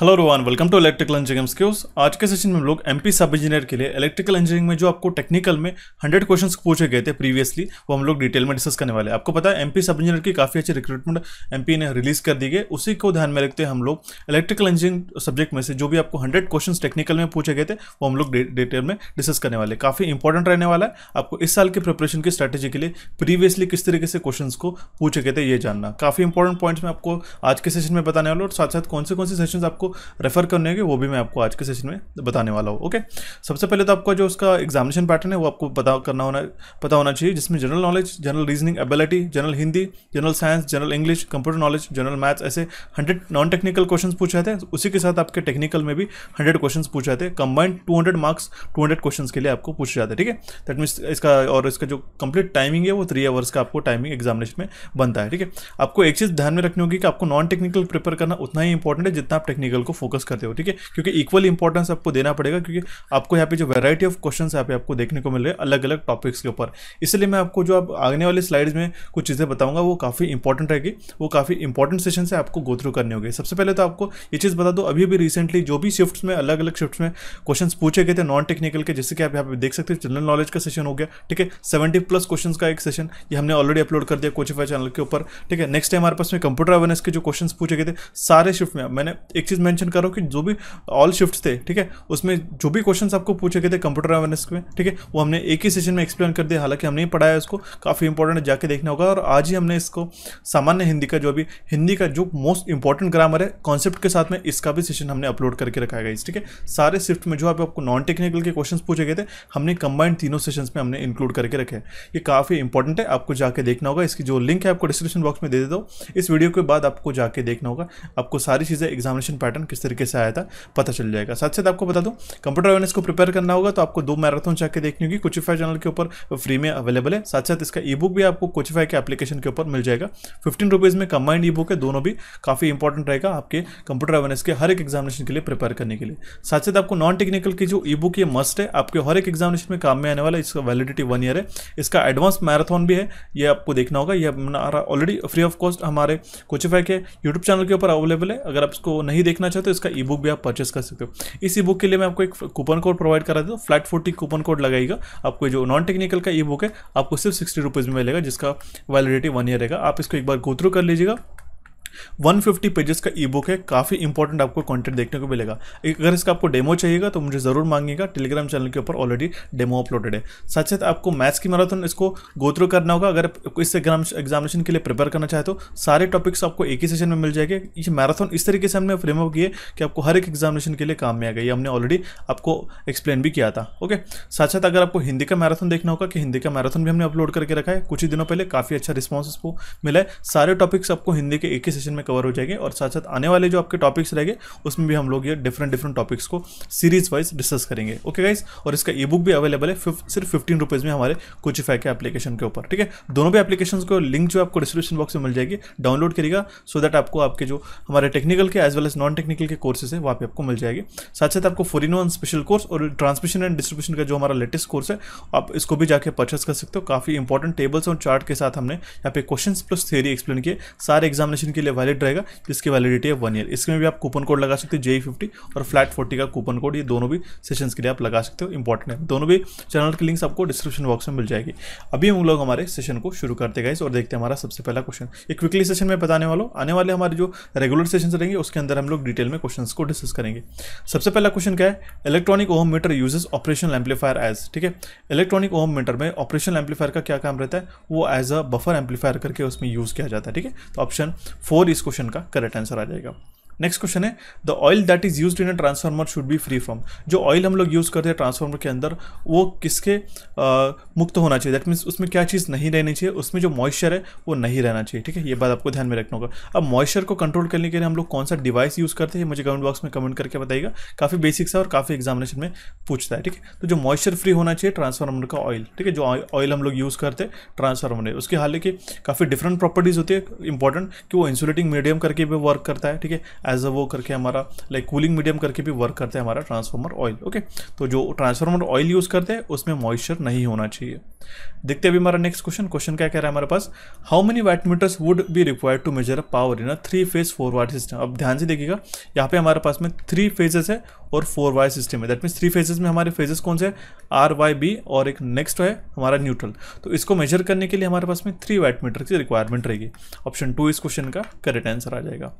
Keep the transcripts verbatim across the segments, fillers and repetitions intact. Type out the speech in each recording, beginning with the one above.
Hello Rohan, welcome to electrical engineering skills. आज के session में हम लोग एमपी सब इंजीनियर के लिए इलेक्ट्रिकल इंजीनियरिंग में जो आपको टेक्निकल में हंड्रेड क्वेश्चंस पूछे गए थे प्रीवियसली, वो हम लोग डिटेल में डिस्कस करने वाले हैं। आपको पता है एमपी सब इंजीनियर की काफ़ी अच्छी रिक्रूटमेंट एमपी ने रिलीज कर दी गई, उसी को ध्यान में रखते हम लोग इलेक्ट्रिकल इंजीनियरिंग सब्जेक्ट में से जो भी आपको हंड्रेड क्वेश्चन टेक्निकल में पूछे गए थे वो हम लोग डिटेल में डिस्कस करने वाले। काफ़ी इंपॉर्टेंट रहने वाला है आपको इस साल के प्रिपरेशन की स्ट्रेटेजी के लिए प्रीवियसली किस तरीके से क्वेश्चन को पूछे गए थे ये जानना। काफ़ी इंपॉर्टेंट पॉइंट्स में आपको आज के सेशन में बताने वाला और साथ साथ कौन से कौन से सेशन आपको रेफर करने के वो भी मैं आपको आज के सेशन में बताने वाला हूँ। ओके, सबसे पहले तो आपका जो उसका एग्जामिनेशन पैटर्न है वो आपको पता करना होना पता होना चाहिए, जिसमें general knowledge, general reasoning ability, general Hindi, general science, general English, computer knowledge, general maths, ऐसे हंड्रेड नॉन टेक्निकल क्वेश्चन पूछे थे। उसी के साथ आपके टेक्निकल में भी हंड्रेड क्वेश्चन पूछे थे। Combined two hundred marks two hundred question के लिए आपको पूछे जाते हैं। ठीक है, दैट मीन्स इसका और इसका जो कंप्लीट टाइमिंग है वो थ्री आवर्स का आपको टाइमिंग एग्जामिनेशन में बनता है। ठीक है, आपको एक चीज ध्यान में रखनी होगी कि आपको नॉन टेक्निकल प्रिपेयर करना उतना ही इंपॉर्टेंट है जितना आप टेक्निकल को फोकस करते हो। ठीक है, क्योंकि इक्वल इंपॉर्टेंस आपको देना पड़ेगा, क्योंकि आपको यहाँ पे जो वैरायटी ऑफ क्वेश्चंस यहाँ पे आपको देखने को मिल रहे हैं अलग अलग टॉपिक्स के ऊपर। इसलिए मैं आपको जो आप आने वाले स्लाइड्स में कुछ चीज़ें बताऊंगा वो काफ़ी इंपॉर्टेंट रहेगी, वो काफ़ी इंपॉर्टेंट सेशन से आपको गो थ्रू करने होगी। सबसे पहले तो आपको ये चीज़ बता दो, अभी भी रिसेंटली जो भी शिफ्ट्स में अलग अलग शिफ्ट में क्वेश्चन पूछे गए थे नॉन टेक्निकल के, जैसे कि आप यहाँ पे देख सकते हो जनरल नॉलेज का सेशन हो गया। ठीक है, सेवेंटी प्लस क्वेश्चन का एक सेशन ये हमने ऑलरेडी अपलोड कर दिया कोचिफाई चैनल के ऊपर। ठीक है, नेक्स्ट टाइम हमारे पास में कंप्यूटर अवेयरनेस के जो क्वेश्चन पूछे गए थे सारे शिफ्ट में मैंने एक चीज मेंशन करो कि जो भी ऑल शिफ्ट्स थे, ठीक है, उसमें जो भी क्वेश्चंस आपको पूछे गए थे कंप्यूटर अवेयरनेस में, ठीक है, वो हमने एक ही सेशन में एक्सप्लेन कर दिया। हालांकि हमने ही पढ़ाया इसको, काफ़ी इंपॉर्टेंट, जाके देखना होगा। और आज ही हमने इसको सामान्य हिंदी का जो भी हिंदी का जो मोस्ट इंपॉर्टेंट ग्रामर है कॉन्सेप्ट के साथ में इसका भी सेशन हमने अपलोड करके रखा है। ठीक है, सारे शिफ्ट में जो आपको नॉन टेक्निकल के क्वेश्चन पूछे गए थे हमने कंबाइंड तीनों सेशंस में हमने इंक्लूड करके रखे हैं। ये काफ़ी इंपॉर्टेंट है, आपको जाके देखना होगा। इसकी जो लिंक है आपको डिस्क्रिप्शन बॉक्स में दे देता हूँ। इस वीडियो के बाद आपको जाके देखना होगा, आपको सारी चीज़ें एग्जामिनेशन पैटर्न किस तरीके से आया था पता चल जाएगा। साथ साथ आपको बता दूं कंप्यूटर अवेयरनेस को प्रिपेयर करना होगा तो आपको दो मैराथन जाके देखनी होगी, कोचिफाई चैनल के ऊपर फ्री में अवेलेबल है। साथ साथ इसका ई बुक भी आपको कोचिफाई के एप्लीकेशन के ऊपर मिल जाएगा, फिफ्टीन रुपीज़ में कंबाइंड ई बुक है। दोनों भी काफ़ी इंपॉर्टेंट रहेगा आपके कंप्यूटर अवेयरनेस के हर एक एग्जामिनेशन के लिए प्रिपेयर करने के लिए। साथ साथ आपको नॉन टेक्निकल की जो ई बुक ये मस्ट है, आपके हर एक एग्जामिनेशन में काम में आने वाला। इसका वैलिडिटी वन ईयर है। इसका एडवांस मैराथन भी है, ये आपको देखना होगा। ये हमारा ऑलरेडी फ्री ऑफ कॉस्ट हमारे कोचिफाई के यूट्यूब चैनल के ऊपर अवेलेबल है। अगर आप इसको नहीं देखना चाहते तो इसका ई बुक भी आप परचेस कर सकते हो। इस ई बुक के लिए मैं आपको एक कूपन कोड प्रोवाइड करा देता हूँ, फ्लैट फोर्टी कूपन कोड लगाएगा, आपको जो नॉन टेक्निकल का ई बुक है आपको सिर्फ सिक्सटी रुपीज़ में मिलेगा, जिसका वैलिडिटी वन ईयर रहेगा। आप इसको एक बार गो थ्रू कर लीजिएगा। वन फिफ्टी पेजेस का ई बुक है, काफ़ी इंपॉर्टेंट आपको कंटेंट देखने को मिलेगा। अगर इसका आपको डेमो चाहिएगा तो मुझे ज़रूर मांगिएगा, टेलीग्राम चैनल के ऊपर ऑलरेडी डेमो अपलोडेड है। साथ साथ आपको मैथ्स की मैराथन इसको गो थ्रू करना होगा। अगर आप इस एग्जामिनेशन के लिए प्रिपेयर करना चाहते हो सारे टॉपिक्स आपको एक ही सेशन में मिल जाएंगे। ये मैराथन इस तरीके से हमने फ्रेमअप किए कि आपको हर एक एग्जामिनेशन के लिए काम में आएगा। ये हमने ऑलरेडी आपको एक्सप्लेन भी किया था। ओके, साथ साथ अगर आपको हिंदी का मैराथन देखना होगा कि हिंदी का मैराथन भी हमने अपलोड करके रखा है कुछ ही दिनों पहले, काफ़ी अच्छा रिस्पॉन्स इसको मिला है। सारे टॉपिक्स आपको हिंदी के एक ही सेशन में कवर हो जाएंगे। और साथ साथ आने वाले जो आपके टॉपिक्स रहेंगे उसमें भी हम लोग ये डिफरेंट डिफरेंट टॉपिक्स को सीरीज वाइज डिस्कस करेंगे। ओके गाइस, और इसका ई बुक भी अवेलेबल है सिर्फ फिफ्टीन रुपीज़ में हमारे कोचिफाई के एप्लीकेशन के ऊपर। ठीक है, दोनों भी एप्लीकेशन को लिंक जो आपको डिस्क्रिप्शन बॉक्स में मिल जाएगी, डाउनलोड करिएगा सो दैट आपको आपके जो हमारे टेक्निकल के as well as non technical के कोर्सेज है वहाँ पर आपको मिल जाएगी। साथ साथ आपको four in one special course और ट्रांसमिशन एंड डिस्ट्रीब्यूशन का जो हमारा लेटेस्ट कोर्स है आप इसको भी जाकर परचेस कर सकते हो। काफ़ी इंपॉर्टेंट टेबल्स और चार्ट के साथ हमने यहाँ पे क्वेश्चन प्लस थ्योरी एक्सप्लेन किए, सारे एग्जामिनेशन के लिए वैलिड रहेगा, जिसकी वैलिडिटी है वन ईयर। इसमें भी आप कूपन कोड लगा सकते हो जेई फिफ्टी और फ्लैट फोर्टी का कूपन कोड, ये दोनों भी सेशंस के लिए आप लगा सकते हो। इंपॉर्टेंट है, दोनों भी चैनल के लिंक्स आपको डिस्क्रिप्शन बॉक्स में मिल जाएगी। अभी हम लोग हमारे सेशन को शुरू करते गाइस और देखते हैं हमारा सबसे पहला क्वेश्चन। एक क्विकली सेशन में बताने वालों, आने वाले हमारे जो रेगुलर सेशन रहेंगे उसके अंदर हम लोग डिटेल में क्वेश्चन को डिस्कस करेंगे। सबसे पहला क्वेश्चन क्या है, electronic ohm meter uses operational amplifier as. ठीक है, इलेक्ट्रॉनिक ओम मीटर में ऑपरेशनल एम्पलीफायर का क्या काम रहता है, वो एज अ बफर एम्पलीफायर करके उसमें यूज किया जाता है। ठीक है, तो ऑप्शन फोर इस क्वेश्चन का करेक्ट आंसर आ जाएगा। नेक्स्ट क्वेश्चन है, the oil that is used in a transformer should be free from. जो ऑयल हम लोग यूज़ करते हैं ट्रांसफार्मर के अंदर वो किसके आ, मुक्त होना चाहिए, दैट मीन्स उसमें क्या चीज़ नहीं रहनी चाहिए, उसमें जो मॉइस्चर है वो नहीं रहना चाहिए। ठीक है, ये बात आपको ध्यान में रखना होगा। अब मॉइस्चर को कंट्रोल करने के लिए हम लोग कौन सा डिवाइस यूज़ करते हैं मुझे कमेंट बॉक्स में कमेंट करके बताइएगा। काफ़ी बेसिक्स है और काफ़ी एग्जामिनेशन में पूछता है। ठीक है, तो जो मॉइस्चर फ्री होना चाहिए ट्रांसफार्मर का ऑयल। ठीक है, जो ऑयल हम लोग यूज़ करते हैं ट्रांसफार्मर, उसकी हालांकि काफ़ी डिफरेंट प्रॉपर्टीज़ होती है इंपॉर्टेंट, कि वो इंसुलेटिंग मीडियम करके भी वर्क करता है। ठीक है, एज अ वो करके हमारा लाइक कूलिंग मीडियम करके भी वर्क करता है हमारा ट्रांसफार्मर ऑयल। ओके, तो जो ट्रांसफार्मर ऑयल यूज़ करते हैं उसमें मॉइस्चर नहीं होना चाहिए। देखते हैं अभी हमारा नेक्स्ट क्वेश्चन। क्वेश्चन क्या कह रहा है हमारे पास, how many watt meters would be required to measure power in a three phase four wire system. अब ध्यान से देखिएगा, यहाँ पे हमारे पास में थ्री फेजेस है और फोर वायर सिस्टम है। दैट मीन्स थ्री फेजेस में हमारे फेजेस कौन से हैं, आर वाई बी और एक नेक्स्ट है हमारा न्यूट्रल। तो इसको मेजर करने के लिए हमारे पास में थ्री वाट मीटर की रिक्वायरमेंट रहेगी। ऑप्शन टू इस क्वेश्चन का करेक्ट आंसर आ जाएगा।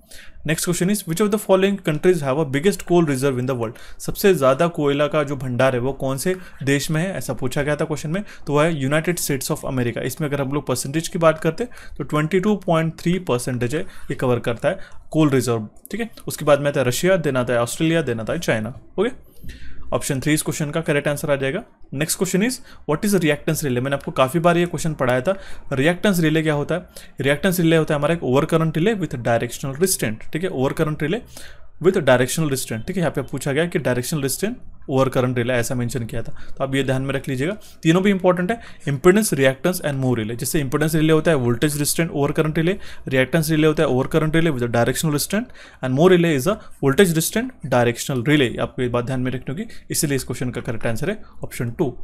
Next question is which of the following countries have a biggest coal reserve in the world. सबसे ज्यादा कोयला का जो भंडार है वो कौन से देश में है ऐसा पूछा गया था क्वेश्चन में, तो वह है यूनाइटेड स्टेट्स ऑफ अमेरिका। इसमें अगर हम लोग परसेंटेज की बात करते तो twenty two point three percentage है ये कवर करता है कोल रिजर्व। ठीक है, उसके बाद में आता है रशिया, देन आता है ऑस्ट्रेलिया, देन आता है चाइना। ओके, ऑप्शन थ्री इस क्वेश्चन का करेक्ट आंसर आ जाएगा। Next question is what is reactance relay. मैंने आपको काफी बार ये क्वेश्चन पढ़ाया था। रिएक्टेंस रिले क्या होता है, रिएक्टेंस रिले होता है हमारा एक over current relay with directional restraint. ठीक है, over current relay with directional restraint. ठीक है, यहाँ पे पूछा गया कि directional restraint over current relay ऐसा मेंशन किया था, तो आप ये ध्यान में रख लीजिएगा। तीनों भी इंपॉर्टेंट है, impedance, reactance and mho relay. जैसे इंपेडेंस रिले होता है voltage restraint over current relay, reactance relay होता है over current relay with directional restraint and mho relay is a voltage restraint directional relay. आपको ये बात ध्यान में रखनी होगी, इसलिए इस क्वेश्चन का करेक्ट आंसर है ऑप्शन टू।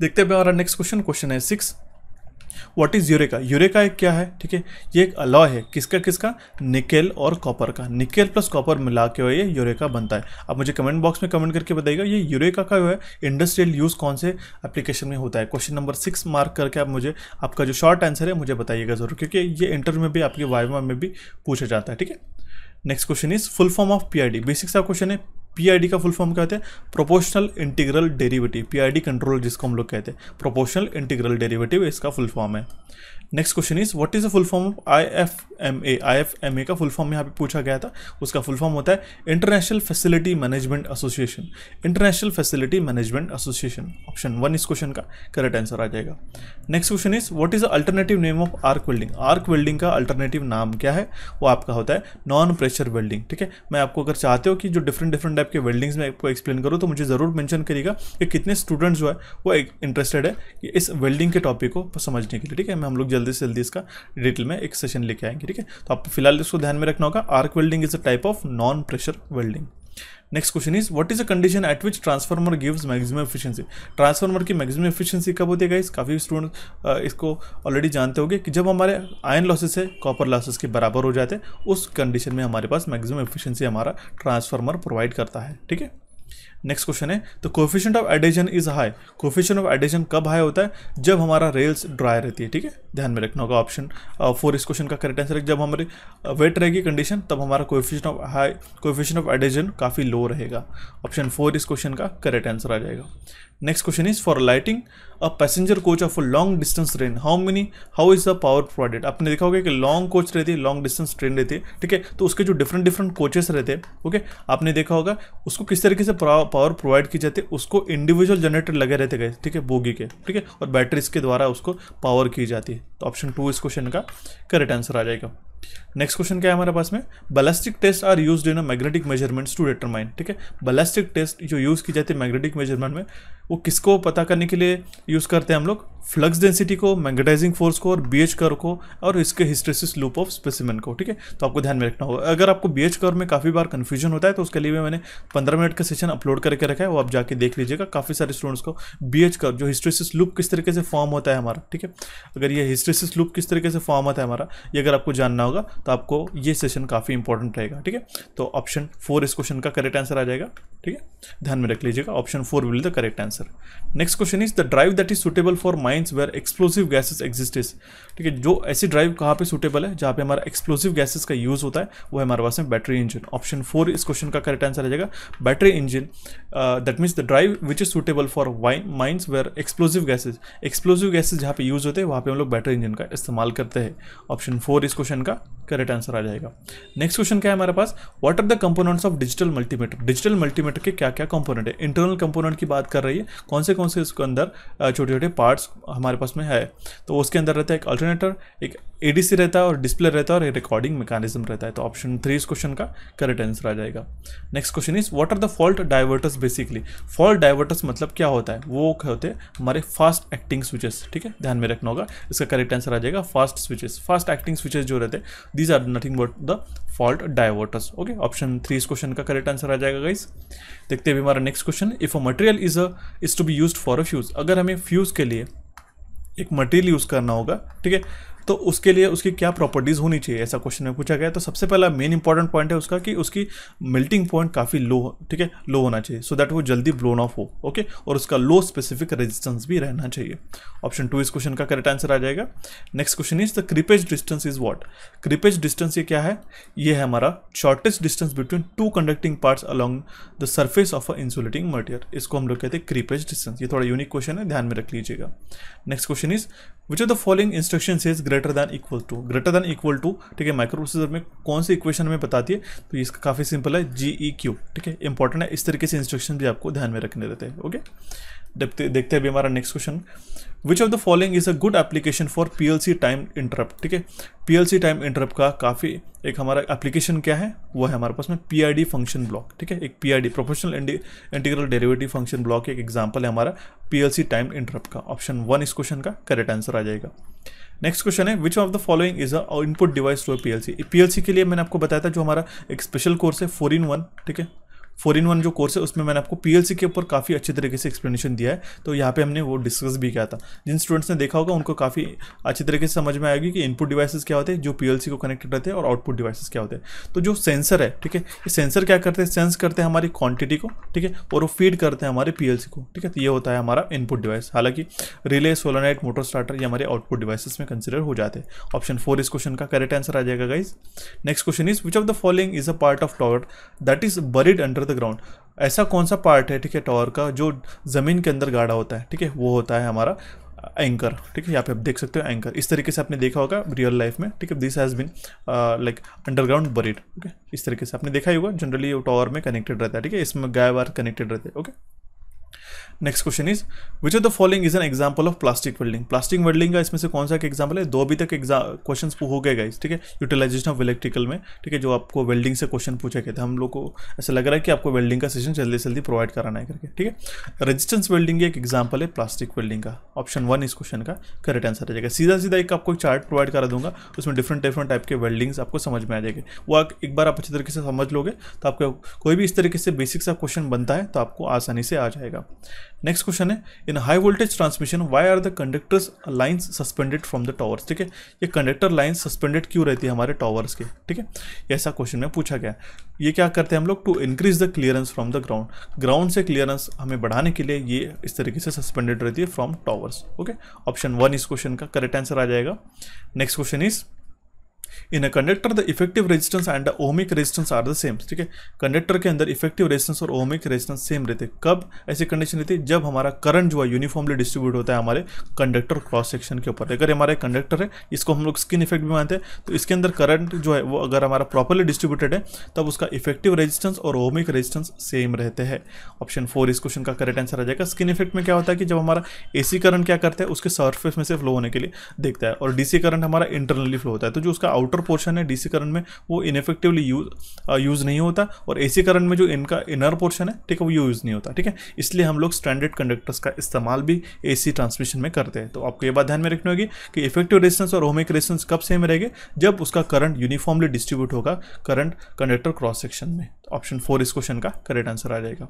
देखते हैं हमारा नेक्स्ट क्वेश्चन। क्वेश्चन है six, what is eureka. Eureka एक क्या है, ठीक है, ये एक अलॉय है किसका किसका, निकेल और कॉपर का। निकेल प्लस कॉपर मिला के ये यूरेका बनता है। आप मुझे कमेंट बॉक्स में कमेंट करके बताइएगा ये यूरेका का जो है इंडस्ट्रियल यूज कौन से एप्लीकेशन में होता है। क्वेश्चन नंबर सिक्स मार्क करके आप मुझे आपका जो शॉर्ट आंसर है मुझे बताइएगा जरूर, क्योंकि ये इंटरव्यू में भी आपके वाइवा में भी पूछा जाता है। ठीक है, next question is full form of P I D. Basic सा क्वेश्चन है, पीआईडी का फुल फॉर्म क्या होता है, proportional integral derivative. PID control जिसको हम लोग कहते हैं, प्रोपोर्शनल इंटीग्रल डेरिवेटिव इसका फुल फॉर्म है। Next question is what is the full form of I F M A. I F M A का फुल फॉर्म यहाँ पे पूछा गया था, उसका फुल फॉर्म होता है international facility management association. International facility management association, option one इस क्वेश्चन का करेक्ट आंसर आ जाएगा। Next question is what is the alternative name of arc welding. Arc welding का अल्टरनेटिव नाम क्या है, वो आपका होता है नॉन प्रेशर वेल्डिंग। ठीक है, मैं आपको अगर चाहते हो कि जो डिफरेंट डिफरेंट टाइप के वेल्डिंग्स में आपको एक्सप्लेन करूँ तो मुझे जरूर मेंशन करिएगा कि कितने स्टूडेंट्स जो है वो इंटरेस्टेड है इस वेल्डिंग के टॉपिक को समझने के लिए। ठीक है, मैं हम लोग जल्दी से जल्दी इसका डिटेल में एक सेशन लेके आएंगे। ठीक है, तो आपको फिलहाल इसको ध्यान में रखना होगा, arc welding is a type of non pressure welding. Next question is what is a condition at which transformer gives maximum efficiency. Transformer की मैक्सिमम एफिशिएंसी कब होती है गाइस, काफ़ी स्टूडेंट इसको ऑलरेडी जानते होंगे कि जब हमारे आयरन लॉसेस है कॉपर लॉसेस के बराबर हो जाते हैं, उस कंडीशन में हमारे पास मैक्सिमम एफिशिएंसी हमारा ट्रांसफार्मर प्रोवाइड करता है। ठीक है, नेक्स्ट क्वेश्चन है तो coefficient of adhesion is high. Coefficient of adhesion कब हाई होता है, जब हमारा रेल्स ड्राई रहती है। ठीक है, ध्यान में रखना होगा, ऑप्शन फोर इस क्वेश्चन का करेक्ट आंसर है। जब हमारी वेट रहेगी कंडीशन तब हमारा coefficient of high coefficient of adhesion काफ़ी लो रहेगा। ऑप्शन फोर इस क्वेश्चन का करेक्ट आंसर आ जाएगा। Next question is for lighting a passenger coach of a long distance train how many how is the power provided. आपने देखा होगा कि लॉन्ग कोच रहती है, लॉन्ग डिस्टेंस ट्रेन रहती है। ठीक है, तो उसके जो डिफरेंट डिफरेंट कोचेस रहते हैं, ओके, आपने देखा होगा उसको किस तरीके से पावर प्रोवाइड की जाती है, उसको इंडिविजुअल जनरेटर लगे रहते गए। ठीक है, बोगी के, ठीक है, और बैटरीज के द्वारा उसको पावर की जाती है। तो ऑप्शन टू इस क्वेश्चन का करेक्ट आंसर आ जाएगा। नेक्स्ट क्वेश्चन क्या है हमारे पास में, ballistic test are used in magnetic measurements to determine. ठीक है, बैलिस्टिक टेस्ट जो यूज की जाती है मैग्नेटिक मेजरमेंट में वो किसको पता करने के लिए यूज करते हैं हम लोग, फ्लक्स डेंसिटी को, मैग्नेटाइजिंग फोर्स को और बीएच कर्व को और इसके हिस्टेरिसिस लूप ऑफ स्पेसिमेन को। ठीक है, तो आपको ध्यान में रखना होगा। अगर आपको बीएच कर्व में काफी बार कंफ्यूजन होता है तो उसके लिए भी मैंने पंद्रह मिनट का सेशन अपलोड करके रखा है, वो आप जाके देख लीजिएगा। काफी सारे स्टूडेंट्स को बीएच कर्व जो हिस्टेरिसिस लूप किस तरीके से फॉर्म होता है हमारा, ठीक है, अगर ये हिस्टेरिसिस लूप किस तरीके से फॉर्म होता है हमारा ये अगर आपको जानना होगा तो आपको ये सेशन काफी इंपॉर्टेंट रहेगा। ठीक है, तो ऑप्शन फोर इस क्वेश्चन का करेक्ट आंसर आ जाएगा। ठीक है, ध्यान में रख लीजिएगा, option four will the correct answer. Next question is the drive that is suitable for mines where explosive gases exists. ठीक है, जो ऐसी ड्राइव कहाँ पे सुटेबल है जहाँ पे हमारा एक्सप्लोसिव गैसेस का यूज होता है, वो है हमारे पास में बैटरी इंजन। ऑप्शन फोर इस क्वेश्चन का करेक्ट आंसर आ जाएगा, battery engine. That means the drive which is suitable for mines where explosive gases explosive gases जहाँ पे यूज होते हैं वहाँ पे हम लोग बैटरी इंजन का इस्तेमाल करते हैं। ऑप्शन फोर इस क्वेश्चन का करेक्ट आंसर आ जाएगा। नेक्स्ट क्वेश्चन क्या है हमारे पास, what are the components of digital multimeter. Digital multimeter के क्या क्या कंपोनेंट है, इंटरनल कंपोनेंट की बात कर रही है, कौन से कौन से इसके अंदर छोटे छोटे पार्ट्स हमारे पास में है, तो उसके अंदर रहता है एक अल्टरनेटर, एक एडीसी रहता है और डिस्प्ले रहता है और रिकॉर्डिंग मैकेनिज्म रहता है। तो ऑप्शन थ्री इस क्वेश्चन का करेक्ट आंसर आ जाएगा। Next question is what are the fault diverters. Basically fault diverters मतलब क्या होता है, वो क्या होते हैं हमारे फास्ट एक्टिंग स्विचेस। ठीक है, ध्यान में रखना होगा। इसका करेक्ट आंसर आ जाएगा fast switches. Fast acting switches जो रहते हैं these are nothing but the fault diverters. Okay, option three इस क्वेश्चन का करेक्ट आंसर आ जाएगा गाइस। देखते हैं अभी हमारा next question. If a material is a is to be used for a fuse. अगर हमें फ्यूज के लिए एक मटेरियल यूज करना होगा, ठीक है, तो उसके लिए उसकी क्या प्रॉपर्टीज होनी चाहिए, ऐसा क्वेश्चन में पूछा गया है। तो सबसे पहला मेन इंपॉर्टेंट पॉइंट है उसका कि उसकी मेल्टिंग पॉइंट काफ़ी लो, ठीक है, लो होना चाहिए सो so दैट वो जल्दी ब्लोन ऑफ हो। ओके, और उसका लो स्पेसिफिक रेजिस्टेंस भी रहना चाहिए। ऑप्शन टू इस क्वेश्चन का करेक्ट आंसर आ जाएगा। Next question is the creepage distance is what. Creepage distance ये क्या है, ये है हमारा shortest distance between two conducting parts along the surface of a insulating material. इसको हम लोग कहते हैं क्रिपेज डिस्टेंस। ये थोड़ा यूनिक क्वेश्चन है, ध्यान में रख लीजिएगा। Next question is which of the following instruction is greater than equal to. Greater than equal to, ठीक है, माइक्रोप्रोसेसर में कौन सी इक्वेशन में बताती है, तो इसका काफ़ी सिंपल है, जी ई क्यू। ठीक है, इंपॉर्टेंट है, इस तरीके से इंस्ट्रक्शन भी आपको ध्यान में रखने रहते हैं। ओके, देखते देखते हैं अभी हमारा next question. Which of the following is a good application for P L C time interrupt. ठीक है, P L C time interrupt का काफ़ी एक हमारा एप्लीकेशन क्या है, वो है हमारे पास में P I D function block. ठीक है, एक P I D proportional integral derivative function block एक एग्जाम्पल है हमारा P L C time interrupt का। ऑप्शन वन इस क्वेश्चन का करेक्ट आंसर आ जाएगा। नेक्स्ट क्वेश्चन है which of the following is a input device to PLC. PLC के लिए मैंने आपको बताया था जो हमारा एक स्पेशल कोर्स है फोर इन वन, ठीक है, फोर इन वन जो कोर्स है उसमें मैंने आपको पीएलसी के ऊपर काफ़ी अच्छे तरीके से एक्सप्लेनेशन दिया है। तो यहाँ पे हमने वो डिस्कस भी किया था। जिन स्टूडेंट्स ने देखा होगा उनको काफ़ी अच्छे तरीके से समझ में आएगी कि इनपुट डिवाइसेस क्या होते हैं जो पीएलसी को कनेक्टेड रहते हैं और आउटपुट डिवाइसेस क्या होते हैं। तो जो सेंसर है, ठीक है, ये सेंसर क्या करते हैं, सेंस करते हैं हमारी क्वांटिटी को, ठीक है, और वो फीड करते हैं हमारे पीएलसी को। ठीक है, तो ये होता है हमारा इनपुट डिवाइस। हालांकि रिले, सोलोनाइट, मोटर स्टार्टर ये हमारे आउटपुट डिवाइसेस में कंसिडर हो जाते हैं। ऑप्शन फोर इस क्वेश्चन का करेक्ट आंसर आ जाएगा guys. Next question is which of the following is a part of tower that is buried under the ground. ऐसा कौन सा पार्ट है, ठीक है, टॉवर का जो जमीन के अंदर गाड़ा होता है, ठीक है, वो होता है हमारा एंकर। ठीक है, यहाँ पे आप देख सकते हो एंकर, इस तरीके से आपने देखा होगा रियल लाइफ में। ठीक है, this has been like underground buried. Okay, इस तरीके से आपने देखा ही होगा, जनरली वो टॉवर में कनेक्टेड रहता है। ठीक है, इसमें गाय वायर कनेक्टेड रहते हैं। Okay, next question is which of the following is an example of plastic welding. Plastic welding का इसमें से कौन सा एक एग्जांपल है, दो अभी तक क्वेश्चन हो गए गाइस। ठीक है, यूटिलाइजेशन ऑफ इलेक्ट्रिकल में, ठीक है, जो आपको वेल्डिंग से क्वेश्चन पूछे गए थे। हम लोग को ऐसा लग रहा है कि आपको वेल्डिंग का सेशन जल्दी जल्दी प्रोवाइड कराना है करके। ठीक है, रेजिस्टेंस वेल्डिंग एक एग्जाम्पल है प्लास्टिक वेल्डिंग का। ऑप्शन वन इस क्वेश्चन का करेक्ट आंसर आ जाएगा। सीधा सीधा एक आपको चार्ट प्रोवाइड करा दूंगा, उसमें डिफरेंट डिफरेंट टाइप के वेल्डिंग्स आपको समझ में आ जाएगी। वो एक बार आप अच्छे तरीके से समझ लोगे तो आपका कोई भी इस तरीके से बेसिक सा क्वेश्चन बनता है तो आपको आसानी से आ जाएगा। नेक्स्ट क्वेश्चन है in high voltage transmission why are the conductors lines suspended from the towers. ठीक है, ये कंडक्टर लाइंस सस्पेंडेड क्यों रहती है हमारे टॉवर्स के, ठीक है, ऐसा क्वेश्चन में पूछा गया। ये क्या करते हैं हम लोग, to increase the clearance from the ground. Ground से क्लियरेंस हमें बढ़ाने के लिए ये इस तरीके से सस्पेंडेड रहती है from towers. Okay, option one इस क्वेश्चन का करेक्ट आंसर आ जाएगा। Next question is in a conductor the effective resistance and the ohmic resistance are the same. ठीक है, कंडक्टर के अंदर इफेक्टिव रेजिस्टेंस और ओमिक रेजिस्टेंस सेम रहते। कब ऐसी कंडीशन रहती है, जब हमारा करंट जो है यूनिफॉर्मली डिस्ट्रीब्यूट होता है हमारे कंडक्टर क्रॉस सेक्शन के ऊपर। अगर हमारे कंडक्टर है, इसको हम लोग स्किन इफेक्ट भी मानते हैं, तो इसके अंदर करंट जो है वो अगर हमारा प्रॉपरली डिस्ट्रीब्यूटेड है तब उसका इफेक्टिव रेजिस्टेंस और ओमिक रेजिस्टेंस सेम रहते हैं। ऑप्शन फोर इस क्वेश्चन का करेक्ट आंसर आ जाएगा। स्किन इफेक्ट में क्या होता है कि जब हमारा एसी करंट क्या करता है उसके सर्फेस में से फ्लो होने के लिए देखता है, और डीसी करंट हमारा इंटरनली फ्लो होता है, तो जो उसका आउटर पोर्शन है डीसी करंट में वो इनफेक्टिवली यूज यूज नहीं होता, और एसी करंट में जो इनका इनर पोर्शन है, ठीक है, वो यूज नहीं होता। ठीक है, इसलिए हम लोग स्टैंडर्ड कंडक्टर्स का इस्तेमाल भी एसी ट्रांसमिशन में करते हैं। तो आपको ये बात ध्यान में रखनी होगी कि इफेक्टिव रेजिस्टेंस और ओमिक रेजिस्टेंस कब सेम रहेंगे, जब उसका करंट यूनिफॉर्मली डिस्ट्रीब्यूट होगा करंट कंडक्टर क्रॉस सेक्शन में। ऑप्शन फोर इस क्वेश्चन का करेक्ट आंसर आ जाएगा।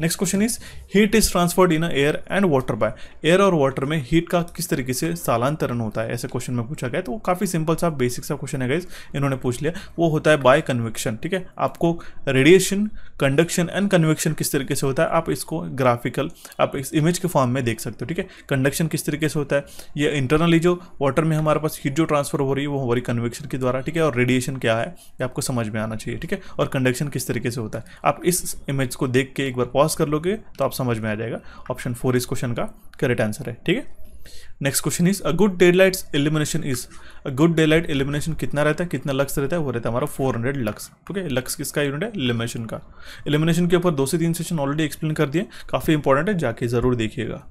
Next question is heat is transferred in air and water by. Air और वाटर में हीट का किस तरीके से स्थानांतरण होता है, ऐसे क्वेश्चन में पूछा गया। तो काफी सिंपल सा बेसिक सा क्वेश्चन है गाइस, इन्होंने पूछ लिया। वो होता है बाय कन्वेक्शन। ठीक है, आपको रेडिएशन, कंडक्शन एंड कन्वेक्शन किस तरीके से होता है आप इसको ग्राफिकल आप इस इमेज के फॉर्म में देख सकते हो। ठीक है, कंडक्शन किस तरीके से होता है, ये इंटरनली जो वाटर में हमारे पास हीट जो ट्रांसफर हो रही है वो हमारी कन्वेक्शन के द्वारा। ठीक है, और रेडिएशन क्या है ये आपको समझ में आना चाहिए। ठीक है, और कंडक्शन किस तरीके से होता है आप इस इमेज को देख के एक बार पॉज कर लोगे तो आप समझ में आ जाएगा। ऑप्शन फोर इस क्वेश्चन का करेक्ट आंसर है। ठीक है, next question is a good daylight illumination is. A good daylight illumination कितना रहता है, कितना लक्स रहता है, वो रहता है हमारा four hundred lux. Okay, lux किसका यूनिट है, इल्यूमिनेशन का। इल्यूमिनेशन के ऊपर दो से तीन सेशन ऑलरेडी एक्सप्लेन कर दिए, काफ़ी इंपॉर्टेंट है, जाके जरूर देखिएगा।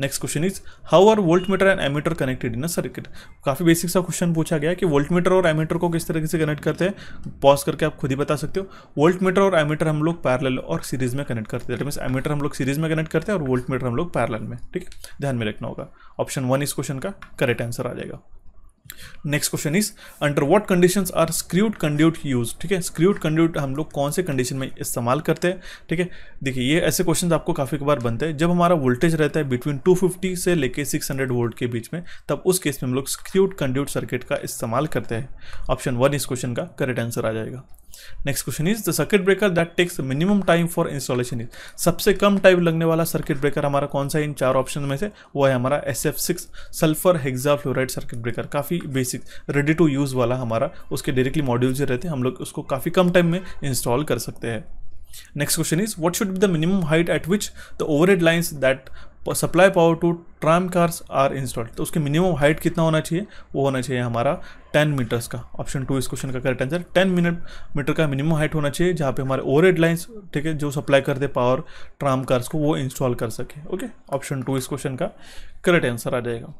Next question is how are voltmeter and ammeter connected in a circuit. काफी बेसिक सा क्वेश्चन पूछा गया कि वोल्ट मीटर और एमीटर को किस तरीके से कनेक्ट करते हैं। पॉज करके आप खुद ही बता सकते हो। वोल्ट मीटर और एमीटर हम लोग पैरेलल और सीरीज में कनेक्ट करते हैं। दैट मींस एमीटर हम लोग सीरीज में कनेक्ट करते हैं और वोल्ट मीटर हम लोग पैरेलल में। ठीक है, ध्यान में रखना होगा। ऑप्शन वन इस क्वेश्चन का करेक्ट आंसर आ जाएगा। Next question is under what conditions are screwed conduit use. ठीक है, स्क्रूड कंड्यूट हम लोग कौन से कंडीशन में इस्तेमाल करते हैं। ठीक है, देखिए ये ऐसे क्वेश्चंस आपको काफी बार बनते हैं। जब हमारा वोल्टेज रहता है बिटवीन टू फिफ्टी से लेके सिक्स हंड्रेड वोल्ट के बीच में, तब उस केस में हम लोग स्क्रूड कंड्यूट सर्किट का इस्तेमाल करते हैं। ऑप्शन वन इस क्वेश्चन का करेक्ट आंसर आ जाएगा। Next question is the circuit breaker that takes minimum time for installation is. सबसे कम टाइम लगने वाला सर्किट ब्रेकर हमारा कौन सा है इन चार ऑप्शन में से? वो है हमारा S F six sulphur hexafluoride circuit breaker. काफ़ी बेसिक रेडी टू यूज़ वाला हमारा, उसके डायरेक्टली मॉड्यूल्स ही रहते हैं, हम लोग उसको काफ़ी कम टाइम में इंस्टॉल कर सकते हैं। Next question is what should be the minimum height at which the overhead lines that supply power to tram cars are installed. तो उसकी मिनिमम हाइट कितना होना चाहिए? वो होना चाहिए हमारा टेन मीटर्स का। ऑप्शन टू इस क्वेश्चन का करेक्ट आंसर टेन मीटर का मिनिमम हाइट होना चाहिए, जहाँ पे हमारे ओवरहेड लाइंस, ठीक है, जो सप्लाई करते पावर ट्राम कार्स को, वो इंस्टॉल कर सके। ओके, ऑप्शन टू इस क्वेश्चन का करेक्ट आंसर आ जाएगा।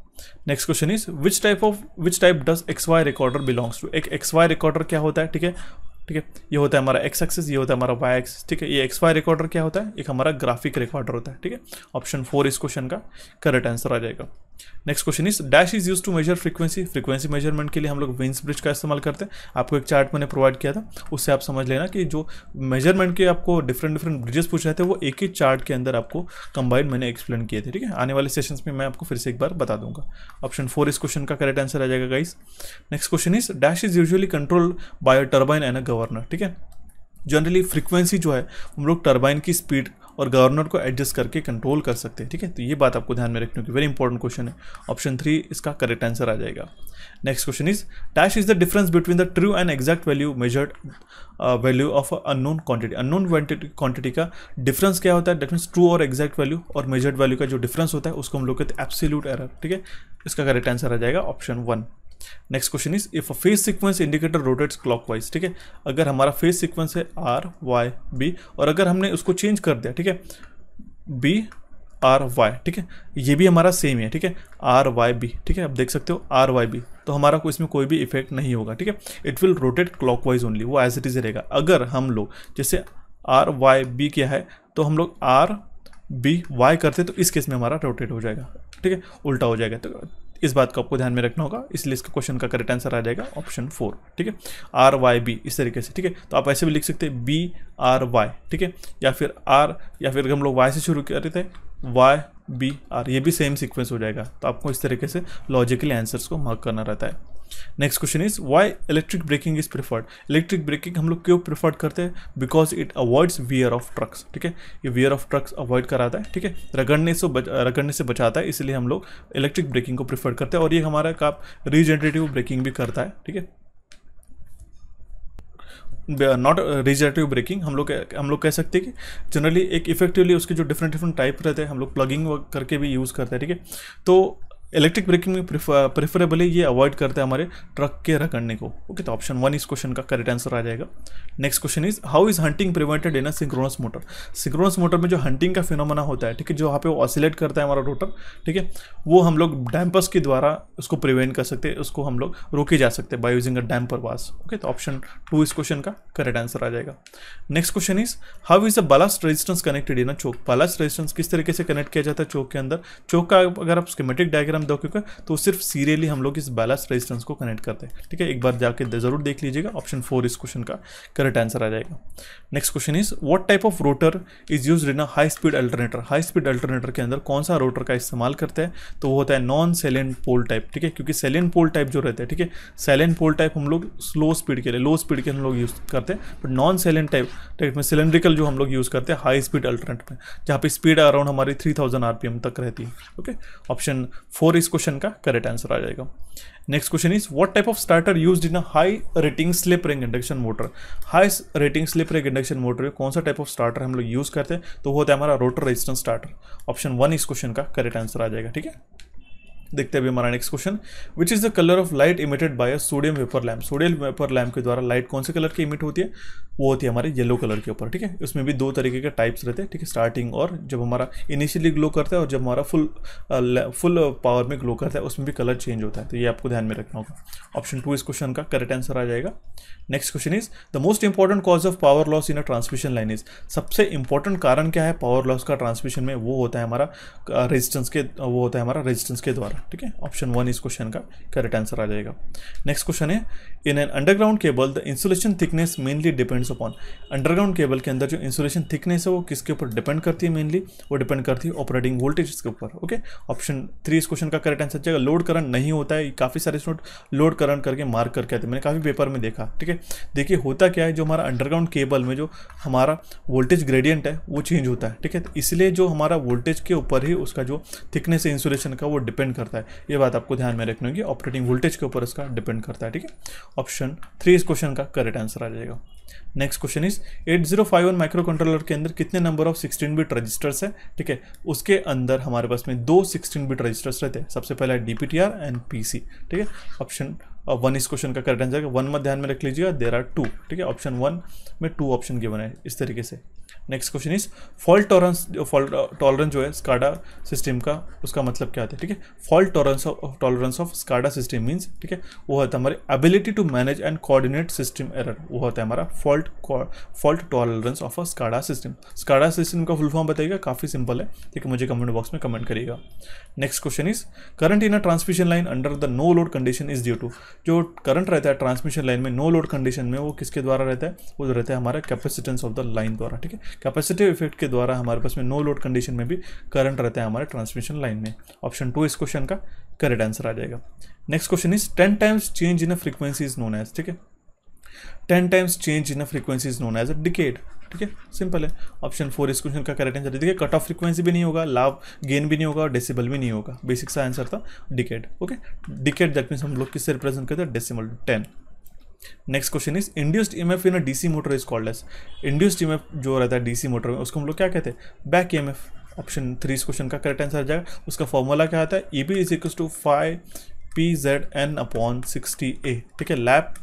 Next question is which type of which type does X Y recorder belongs to. एक एक्स वाई रिकॉर्डर क्या होता है? ठीक है, ठीक है, ये होता है हमारा एक्स एक्सिस, ये होता है हमारा वाई एक्सिस। ठीक है, ये एक्स वाई रिकॉर्डर क्या होता है? एक हमारा ग्राफिक रिकॉर्डर होता है। ठीक है, ऑप्शन फोर इस क्वेश्चन का करेक्ट आंसर आ जाएगा। Next question is dash is use to measure frequency. Frequency measurement के लिए हम लोग वेन्स ब्रिज का इस्तेमाल करते हैं। आपको एक चार्ट मैंने प्रोवाइड किया था, उससे आप समझ लेना कि जो मेजरमेंट के आपको डिफरेंट डिफरेंट ब्रिजेस पूछ रहे थे, वो एक ही चार्ट के अंदर आपको कंबाइंड मैंने एक्सप्लेन किए थे। ठीक है, आने वाले सेशंस में मैं आपको फिर से एक बार बता दूंगा। ऑप्शन फोर इस क्वेश्चन का करेक्ट आंसर आ जाएगा guys. Next question is dash is usually controlled by turbine and a governor. ठीक है, जनरली फ्रीक्वेंसी जो है हम लोग टर्बाइन की स्पीड और गवर्नर को एडजस्ट करके कंट्रोल कर सकते हैं। ठीक है, तो ये बात आपको ध्यान में रखनी होगी, वेरी इंपॉर्टेंट क्वेश्चन है। ऑप्शन थ्री इसका करेक्ट आंसर आ जाएगा। Next question is dash is the difference between the true and exact value measured value of unknown quantity. Unknown quantity का डिफरेंस क्या होता है? दैट मीन्स ट्रू और exact value और मेजर्ड वैल्यू का जो डिफरेंस होता है उसको हम लोग कहते हैं एब्सोल्यूट एरर। ठीक है, इसका करेक्ट आंसर आ जाएगा option one. Next question is if a phase sequence indicator rotates clockwise. ठीक है, अगर हमारा फेज सीक्वेंस है आर वाई बी और अगर हमने उसको चेंज कर दिया, ठीक है, बी आर वाई, ठीक है, ये भी हमारा सेम है, ठीक है, आर वाई बी। ठीक है, आप देख सकते हो आर वाई बी, तो हमारा को इसमें कोई भी इफेक्ट नहीं होगा। ठीक है, it will rotate clockwise only, वो एज इट इज रहेगा। अगर हम लोग जैसे आर वाई बी क्या है, तो हम लोग आर बी वाई करते, तो इस केस में हमारा रोटेट हो जाएगा। ठीक है, उल्टा हो जाएगा, तो इस बात को आपको ध्यान में रखना होगा, इसलिए इसका क्वेश्चन का करेक्ट आंसर आ जाएगा ऑप्शन फोर। ठीक है, आर वाई बी इस तरीके से। ठीक है, तो आप ऐसे भी लिख सकते हैं बी आर वाई, ठीक है, या फिर आर, या फिर हम लोग वाई से शुरू कर रहे थे वाई बी आर, ये भी सेम सीक्वेंस हो जाएगा। तो आपको इस तरीके से लॉजिकली आंसर्स को मार्क करना रहता है। Next question is why electric braking is preferred. Electric braking हम लोग क्यों प्रेफर्ड करते हैं? Because it avoids wear of trucks. ठीक है, ये वियर ऑफ ट्रक्स अवॉइड कराता है। ठीक है, रगड़ने से बच, रगड़ने से बचाता है, इसलिए हम लोग इलेक्ट्रिक ब्रेकिंग को प्रेफर करते हैं। और ये हमारा का रीजनरेटिव ब्रेकिंग भी करता है। ठीक है, नॉट रिजनरेटिव ब्रेकिंग हम लोग हम लोग कह सकते हैं कि जनरली एक इफेक्टिवली उसके जो डिफरेंट डिफरेंट टाइप रहते हैं, हम लोग प्लगिंग करके भी यूज़ करते हैं। ठीक है, तो इलेक्ट्रिक ब्रेकिंग में प्रेफरेबली ये अवॉइड करते हैं हमारे ट्रक के रगड़ने को। ओके, तो ऑप्शन वन इस क्वेश्चन का करेक्ट आंसर आ जाएगा। Next question is how is hunting prevented in a synchronous motor. Synchronous motor में जो हंटिंग का फिनोमेना होता है, ठीक है, जो यहाँ पे ऑसिलेट करता है हमारा रोटर, ठीक है, वो हम लोग डैम्पर्स के द्वारा उसको प्रिवेंट कर सकते हैं, उसको हम लोग रोके जा सकते हैं by using a damper bars. Okay, तो ऑप्शन टू इस क्वेश्चन का करेक्ट आंसर आ जाएगा। Next question is how is the ballast resistance connected in a choke. Ballast resistance किस तरीके से कनेक्ट किया जाता है चोक के अंदर? चोक का अगर आप स्कीमेटिक डायग्राम दो, क्योंकि तो सिर्फ सीरियली हम लोग इस बैलेंस रेजिस्टेंस को कनेक्ट करते हैं। ठीक है, एक बार जाके जरूर देख लीजिएगा। ऑप्शन फोर इस क्वेश्चन का करेक्ट आंसर आ जाएगा। Next question is what type of rotor is used in a high speed alternator. High speed alternator के अंदर कौन सा रोटर का इस्तेमाल करते हैं? तो वो होता है नॉन सैलेंट पोल टाइप। ठीक है, क्योंकि सैलेंट पोल टाइप जो रहता है, ठीक है, सैलेंट पोल टाइप हम लोग स्लो स्पीड के लिए, लो स्पीड के हम लोग यूज करते हैं, but non salient type type में सिलेंड्रिकल जो हम लोग यूज करते हैं हाई स्पीड अल्टरनेटर में, जहाँ पे स्पीड अराउंड हमारी थ्री थाउजेंड आरपीएम तक रहती है। ओके, ऑप्शन फोर इस क्वेश्चन का करेक्ट आंसर आ जाएगा। Next question is what type of starter used in a high rating slip ring induction motor. High rating slip ring induction motor में कौन सा टाइप ऑफ स्टार्टर हम लोग use करते हैं? तो वो होता है हमारा rotor resistance starter. Option one इस क्वेश्चन का करेक्ट आंसर आ जाएगा। ठीक है, देखते हैं अभी हमारा next question, which is the colour of light emitted by a sodium vapour lamp. Sodium vapour lamp के द्वारा लाइट कौन से कलर की इमिट होती है, वो होती है हमारे येलो कलर के ऊपर। ठीक है, उसमें भी दो तरीके के टाइप्स रहते हैं। ठीक है, स्टार्टिंग और जब हमारा इनिशियली ग्लो करता है और जब हमारा फुल फुल पावर में ग्लो करता है उसमें भी कलर चेंज होता है, तो ये आपको ध्यान में रखना होगा। ऑप्शन टू इस क्वेश्चन का करेक्ट आंसर आ जाएगा। Next question is the most important cause of power loss in a transmission line is. सबसे इंपॉर्टेंट कारण क्या है पावर लॉस का ट्रांसमिशन में, वो होता है हमारा रेजिस्टेंस के वो होता है हमारा रेजिस्टेंस के द्वारा। ठीक है, ऑप्शन वन इस क्वेश्चन का करेक्ट आंसर आ जाएगा। नेक्स्ट क्वेश्चन है in an underground cable the insulation thickness mainly depends upon. Underground cable के अंदर जो इंसुलेशन थिकनेस है वो किसके ऊपर डिपेंड करती है, मेनली वो डिपेंड करती है ऑपरेटिंग वोल्टेज के ऊपर। ओके, ऑप्शन थ्री इस क्वेश्चन का करेक्ट आंसर जाएगा। लोड करंट नहीं होता है, काफ़ी सारे स्टूडेंट लोड करंट करके मार्क करके आते हैं, मैंने काफ़ी पेपर में देखा। ठीक है, देखिए होता क्या है, जो हमारा अंडरग्राउंड केबल में जो हमारा वोल्टेज ग्रेडियंट है वो चेंज होता है। ठीक है, तो इसलिए जो हमारा वोल्टेज के ऊपर ही उसका जो थिकनेस है इंसुलेशन का वो डिपेंड करता है, ये बात आपको ध्यान में रखनी होगी। ऑपरेटिंग वोल्टेज के ऊपर इसका डिपेंड करता है। ठीक है, ऑप्शन थ्री इस क्वेश्चन का करेक्ट आंसर आ जाएगा। Next question is eight zero five one micro controller के अंदर कितने number of sixteen bit registers है। ठीक है, उसके अंदर हमारे पास में दो सिक्सटीन बिट रजिस्टर्स रहते हैं, सबसे पहला डीपीटीआर एंड पीसी। ठीक है, ऑप्शन वन इस क्वेश्चन का करेक्ट आंसर है। वन मत ध्यान में रख लीजिएगा, देर आर टू। ठीक है, ऑप्शन वन में टू ऑप्शन गिवन है इस तरीके से। Next question is fault tolerance. Fault tolerance जो है स्काडा सिस्टम का, उसका मतलब क्या होता है। ठीक है, fault tolerance of tolerance of SCADA system means, ठीक है, वो होता है हमारी ability to manage and coordinate system error, वो होता है हमारा fault fault tolerance of a SCADA system. SCADA system का फुल फॉर्म बताइएगा, काफ़ी सिंपल है। ठीक है, मुझे कमेंट बॉक्स में कमेंट करिएगा। Next question is current in a transmission line under the no load condition is due to. जो करंट रहता है ट्रांसमिशन लाइन में नो लोड कंडीशन में वो किसके द्वारा रहता है, वो रहता है हमारा कैपेसिटेंस ऑफ द लाइन द्वारा। ठीक है, कैपेसिटिव इफेक्ट के द्वारा हमारे पास में नो लोड कंडीशन में भी करंट रहता है हमारे ट्रांसमिशन लाइन में। ऑप्शन टू इस क्वेश्चन का करेक्ट आंसर आ जाएगा। Next question is ten times change in a frequency is known as. ठीक है, ten times change in a frequency is known as a decade. ठीक है, सिंपल है। ऑप्शन फोर इस क्वेश्चन का करेक्ट आंसर। देखिए कट ऑफ फ्रीक्वेंसी भी नहीं होगा, लाभ गेन भी नहीं होगा और डेसिबल भी नहीं होगा, बेसिक सा आंसर था decade. Okay, decade that means हम लोग किससे रिप्रेजेंट करते हैं, decimal ten. Next question is induced EMF in a DC motor is called as. Induced EMF जो रहता है डीसी मोटर में उसको हम लोग क्या कहते हैं, बैक ईएमएफ। ऑप्शन थ्री इस क्वेश्चन का करेक्ट आंसर आ जाएगा। उसका फॉर्मूला क्या आता है, E B is equal to five P Z N upon sixty A. ठीक है, लैप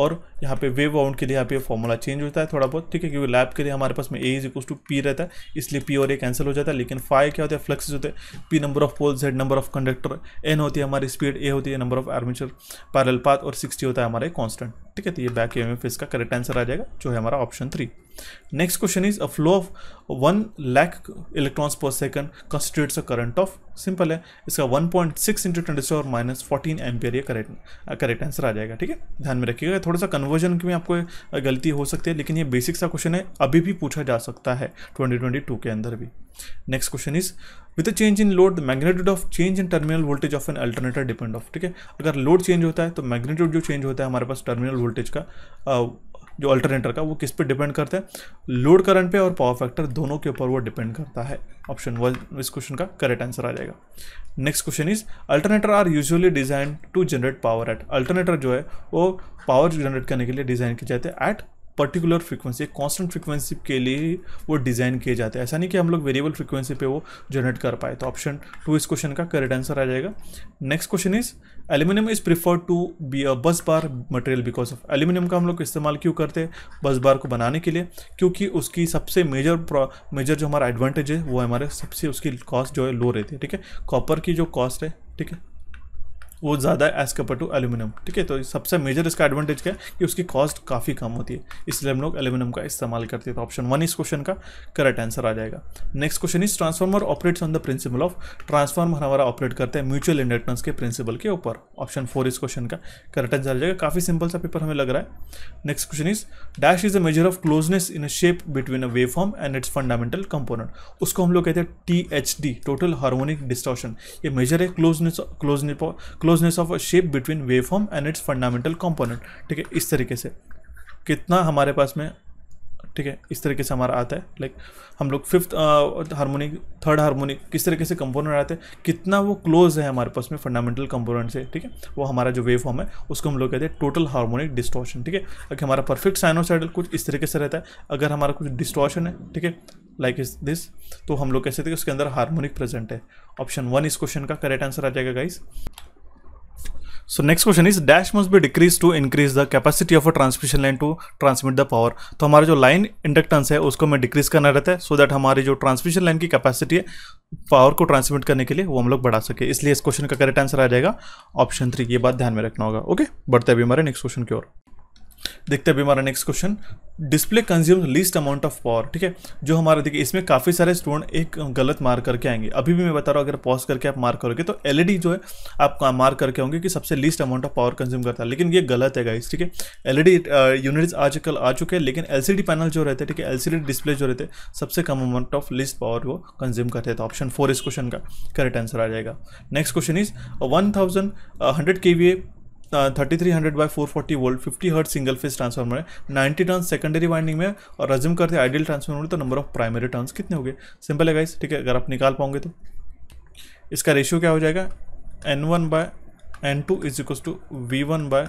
और यहाँ पे वेव बाउंड के लिए यहाँ पे फॉर्मूला चेंज होता है थोड़ा बहुत। ठीक है, क्योंकि लैब के लिए हमारे पास में A is equal to P रहता है, इसलिए पी और ए कैंसिल हो जाता है, लेकिन फाइ क्या होता है, फ्लक्सेस होते हैं। P number of pole, Z number of conductor, N होती है हमारी स्पीड, ए होती है number of armature parallel path और सिक्सटी होता है हमारे कॉन्स्टेंट। ठीक है, तो ये बैक ईएमएफ इसका करेक्ट आंसर आ जाएगा, जो है हमारा option three. Next question is a flow of one lakh electrons per second constitutes a current of. Simple है, इसका one point six into ten power minus fourteen ampere ये करेक्ट करेक्ट आंसर आ जाएगा। ठीक है, ध्यान में रखिएगा, थोड़ा सा कन्वर्जन में आपको गलती हो सकती है, लेकिन ये बेसिक सा क्वेश्चन है, अभी भी पूछा जा सकता है ट्वेंटी ट्वेंटी टू के अंदर भी। Next question is with a change in load magnitude of change in terminal voltage of an alternator depend of. ठीक है, अगर लोड चेंज होता है तो मैग्नीट्यूड जो चेंज होता है हमारे पास टर्मिनल वोल्टेज का आ, जो अल्टरनेटर का, वो किस पे डिपेंड करता है, लोड करंट पे और पावर फैक्टर दोनों के ऊपर वो डिपेंड करता है। ऑप्शन वन इस क्वेश्चन का करेक्ट आंसर आ जाएगा। Next question is alternator are usually design to generate power at. Alternator जो है वो पावर जनरेट करने के लिए डिजाइन किए जाते हैं at particular frequency, constant frequency के लिए वो डिज़ाइन किए जाते हैं, ऐसा नहीं कि हम लोग वेरिएबल फ्रीक्वेंसी पे वो जनरेट कर पाए। तो ऑप्शन टू इस क्वेश्चन का करेक्ट आंसर आ जाएगा। Next question is aluminium is preferred to be a bus bar material because of. Aluminium का हम लोग इस्तेमाल क्यों करते हैं बस बार को बनाने के लिए, क्योंकि उसकी सबसे मेजर मेजर जो हमारा एडवांटेज है वो हमारे सबसे उसकी कॉस्ट जो है लो रहती है। ठीक है, कॉपर की जो कॉस्ट है, ठीक है, वो ज़्यादा है एज़ कम्पेयर टू एल्यूमिनियम। ठीक है, तो सबसे मेजर इसका एडवांटेज क्या है कि उसकी कॉस्ट काफ़ी कम होती है, इसलिए हम लोग एल्यूमिनियम का इस्तेमाल करते हैं। तो ऑप्शन वन इस क्वेश्चन का करेक्ट आंसर आ जाएगा। Next question is transformer operates on the principle of. Transformer हमारा ऑपरेट करता है म्यूचुअल इंडक्टेंस के प्रिंसिपल के ऊपर। ऑप्शन फोर इस क्वेश्चन का करेक्ट आंसर आ जाएगा। काफ़ी सिंपल सा पेपर हमें लग रहा है। Next question is dash is a measure of closeness in a shape between a wave form and its fundamental component. उसको हम लोग कहते हैं T H D, total harmonic distortion. ये मेजर है closeness closeness closeness of a shape between waveform and its fundamental component. ठीक है, इस तरीके से कितना हमारे पास में, ठीक है, इस तरीके से हमारा आता है, लाइक हम लोग फिफ्थ हार्मोनिक, थर्ड हार्मोनिक, किस तरीके से कंपोनेंट आते हैं, कितना वो क्लोज है हमारे पास में फंडामेंटल कंपोनेंट से। ठीक है, वो हमारा जो वेव फॉर्म है उसको हम लोग कहते हैं टोटल हार्मोनिक डिस्टॉर्शन। ठीक है, अगर हमारा परफेक्ट साइनोसाइडल कुछ इस तरीके से रहता है, अगर हमारा कुछ डिस्टॉर्शन है, ठीक है, लाइक इज दिस, तो हम लोग कैसे थे कि उसके अंदर हार्मोनिक प्रेजेंट है। ऑप्शन वन इस क्वेश्चन का करेक्ट आंसर आ जाएगा guys. So next question is dash must be decrease to increase the capacity of a transmission line to transmit the power. तो हमारा जो लाइन इंडक्टेंस है उसको हमें डिक्रीज करना रहता है सो so दैट हमारी जो ट्रांसमिशन लाइन की कैपेसिटी है पावर को ट्रांसमिट करने के लिए वो हम लोग बढ़ा सके, इसलिए इस क्वेश्चन का करेक्ट आंसर आ जाएगा ऑप्शन थ्री। ये बात ध्यान में रखना होगा। Okay okay? बढ़ते अभी हमारे नेक्स्ट क्वेश्चन की ओर। देखते हैं अभी हमारा next question display consumes least amount of power. ठीक है, जो हमारा देखिए इसमें काफ़ी सारे स्टूडेंट एक गलत मार्क करके आएंगे। अभी भी मैं बता रहा हूँ, अगर पॉज करके आप मार्क करोगे तो एलईडी जो है आप मार्क करके होंगे कि सबसे least amount of power consume करता है, लेकिन ये गलत है गाइस। ठीक है, एलईडी यूनिट्स आजकल आ चुके हैं, लेकिन एलसीडी पैनल जो रहते हैं, ठीक है, एलसीडी डिस्प्ले जो रहते हैं सबसे कम अमाउंट ऑफ लीस्ट पावर वो कंज्यूम करते हैं। तो ऑप्शन फोर इस क्वेश्चन का करेक्ट आंसर आ जाएगा। Next question is one thousand hundred K V A thirty three hundred by four forty volt fifty hertz single phase transformer है, ninety turns secondary winding में और रज्यूम करते हैं ideal transformer, तो number of primary turns कितने हो गए। Simple है गाइस, ठीक है, अगर आप निकाल पाओगे तो इसका रेशियो क्या हो जाएगा, N one by N two is equal to V one by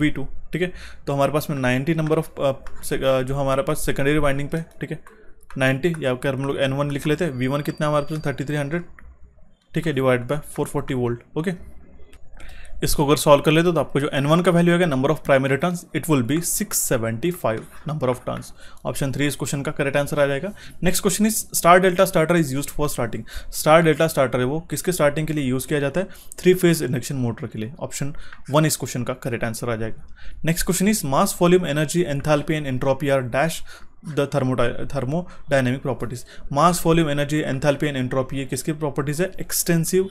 V two. ठीक है, तो हमारे पास में नाइन्टी नंबर ऑफ जो हमारे पास सेकेंडरी वाइंडिंग पे, ठीक है, नाइन्टी या फिर हम लोग एन वन लिख लेते हैं, वी वन कितना हमारे पास थर्टी थ्री हंड्रेड, ठीक है, divide by four forty volt. Okay, इसको अगर सॉल्व कर लेते हो तो आपको जो एन वन का वैल्यू आएगा number of primary turns, it will be six seventy five number of turns. Option three इस क्वेश्चन का करेक्ट आंसर आ जाएगा। Next question is star delta starter is used for starting. Star delta starter है वो किसके starting के लिए use किया जाता है, थ्री फेज इंडक्शन मोटर के लिए। ऑप्शन वन इस क्वेश्चन का करेक्ट आंसर आ जाएगा। Next question is mass volume energy enthalpy and entropy are dash the thermo thermodynamic properties. Mass volume energy enthalpy and entropy ये किसकी प्रॉपर्टीज है, extensive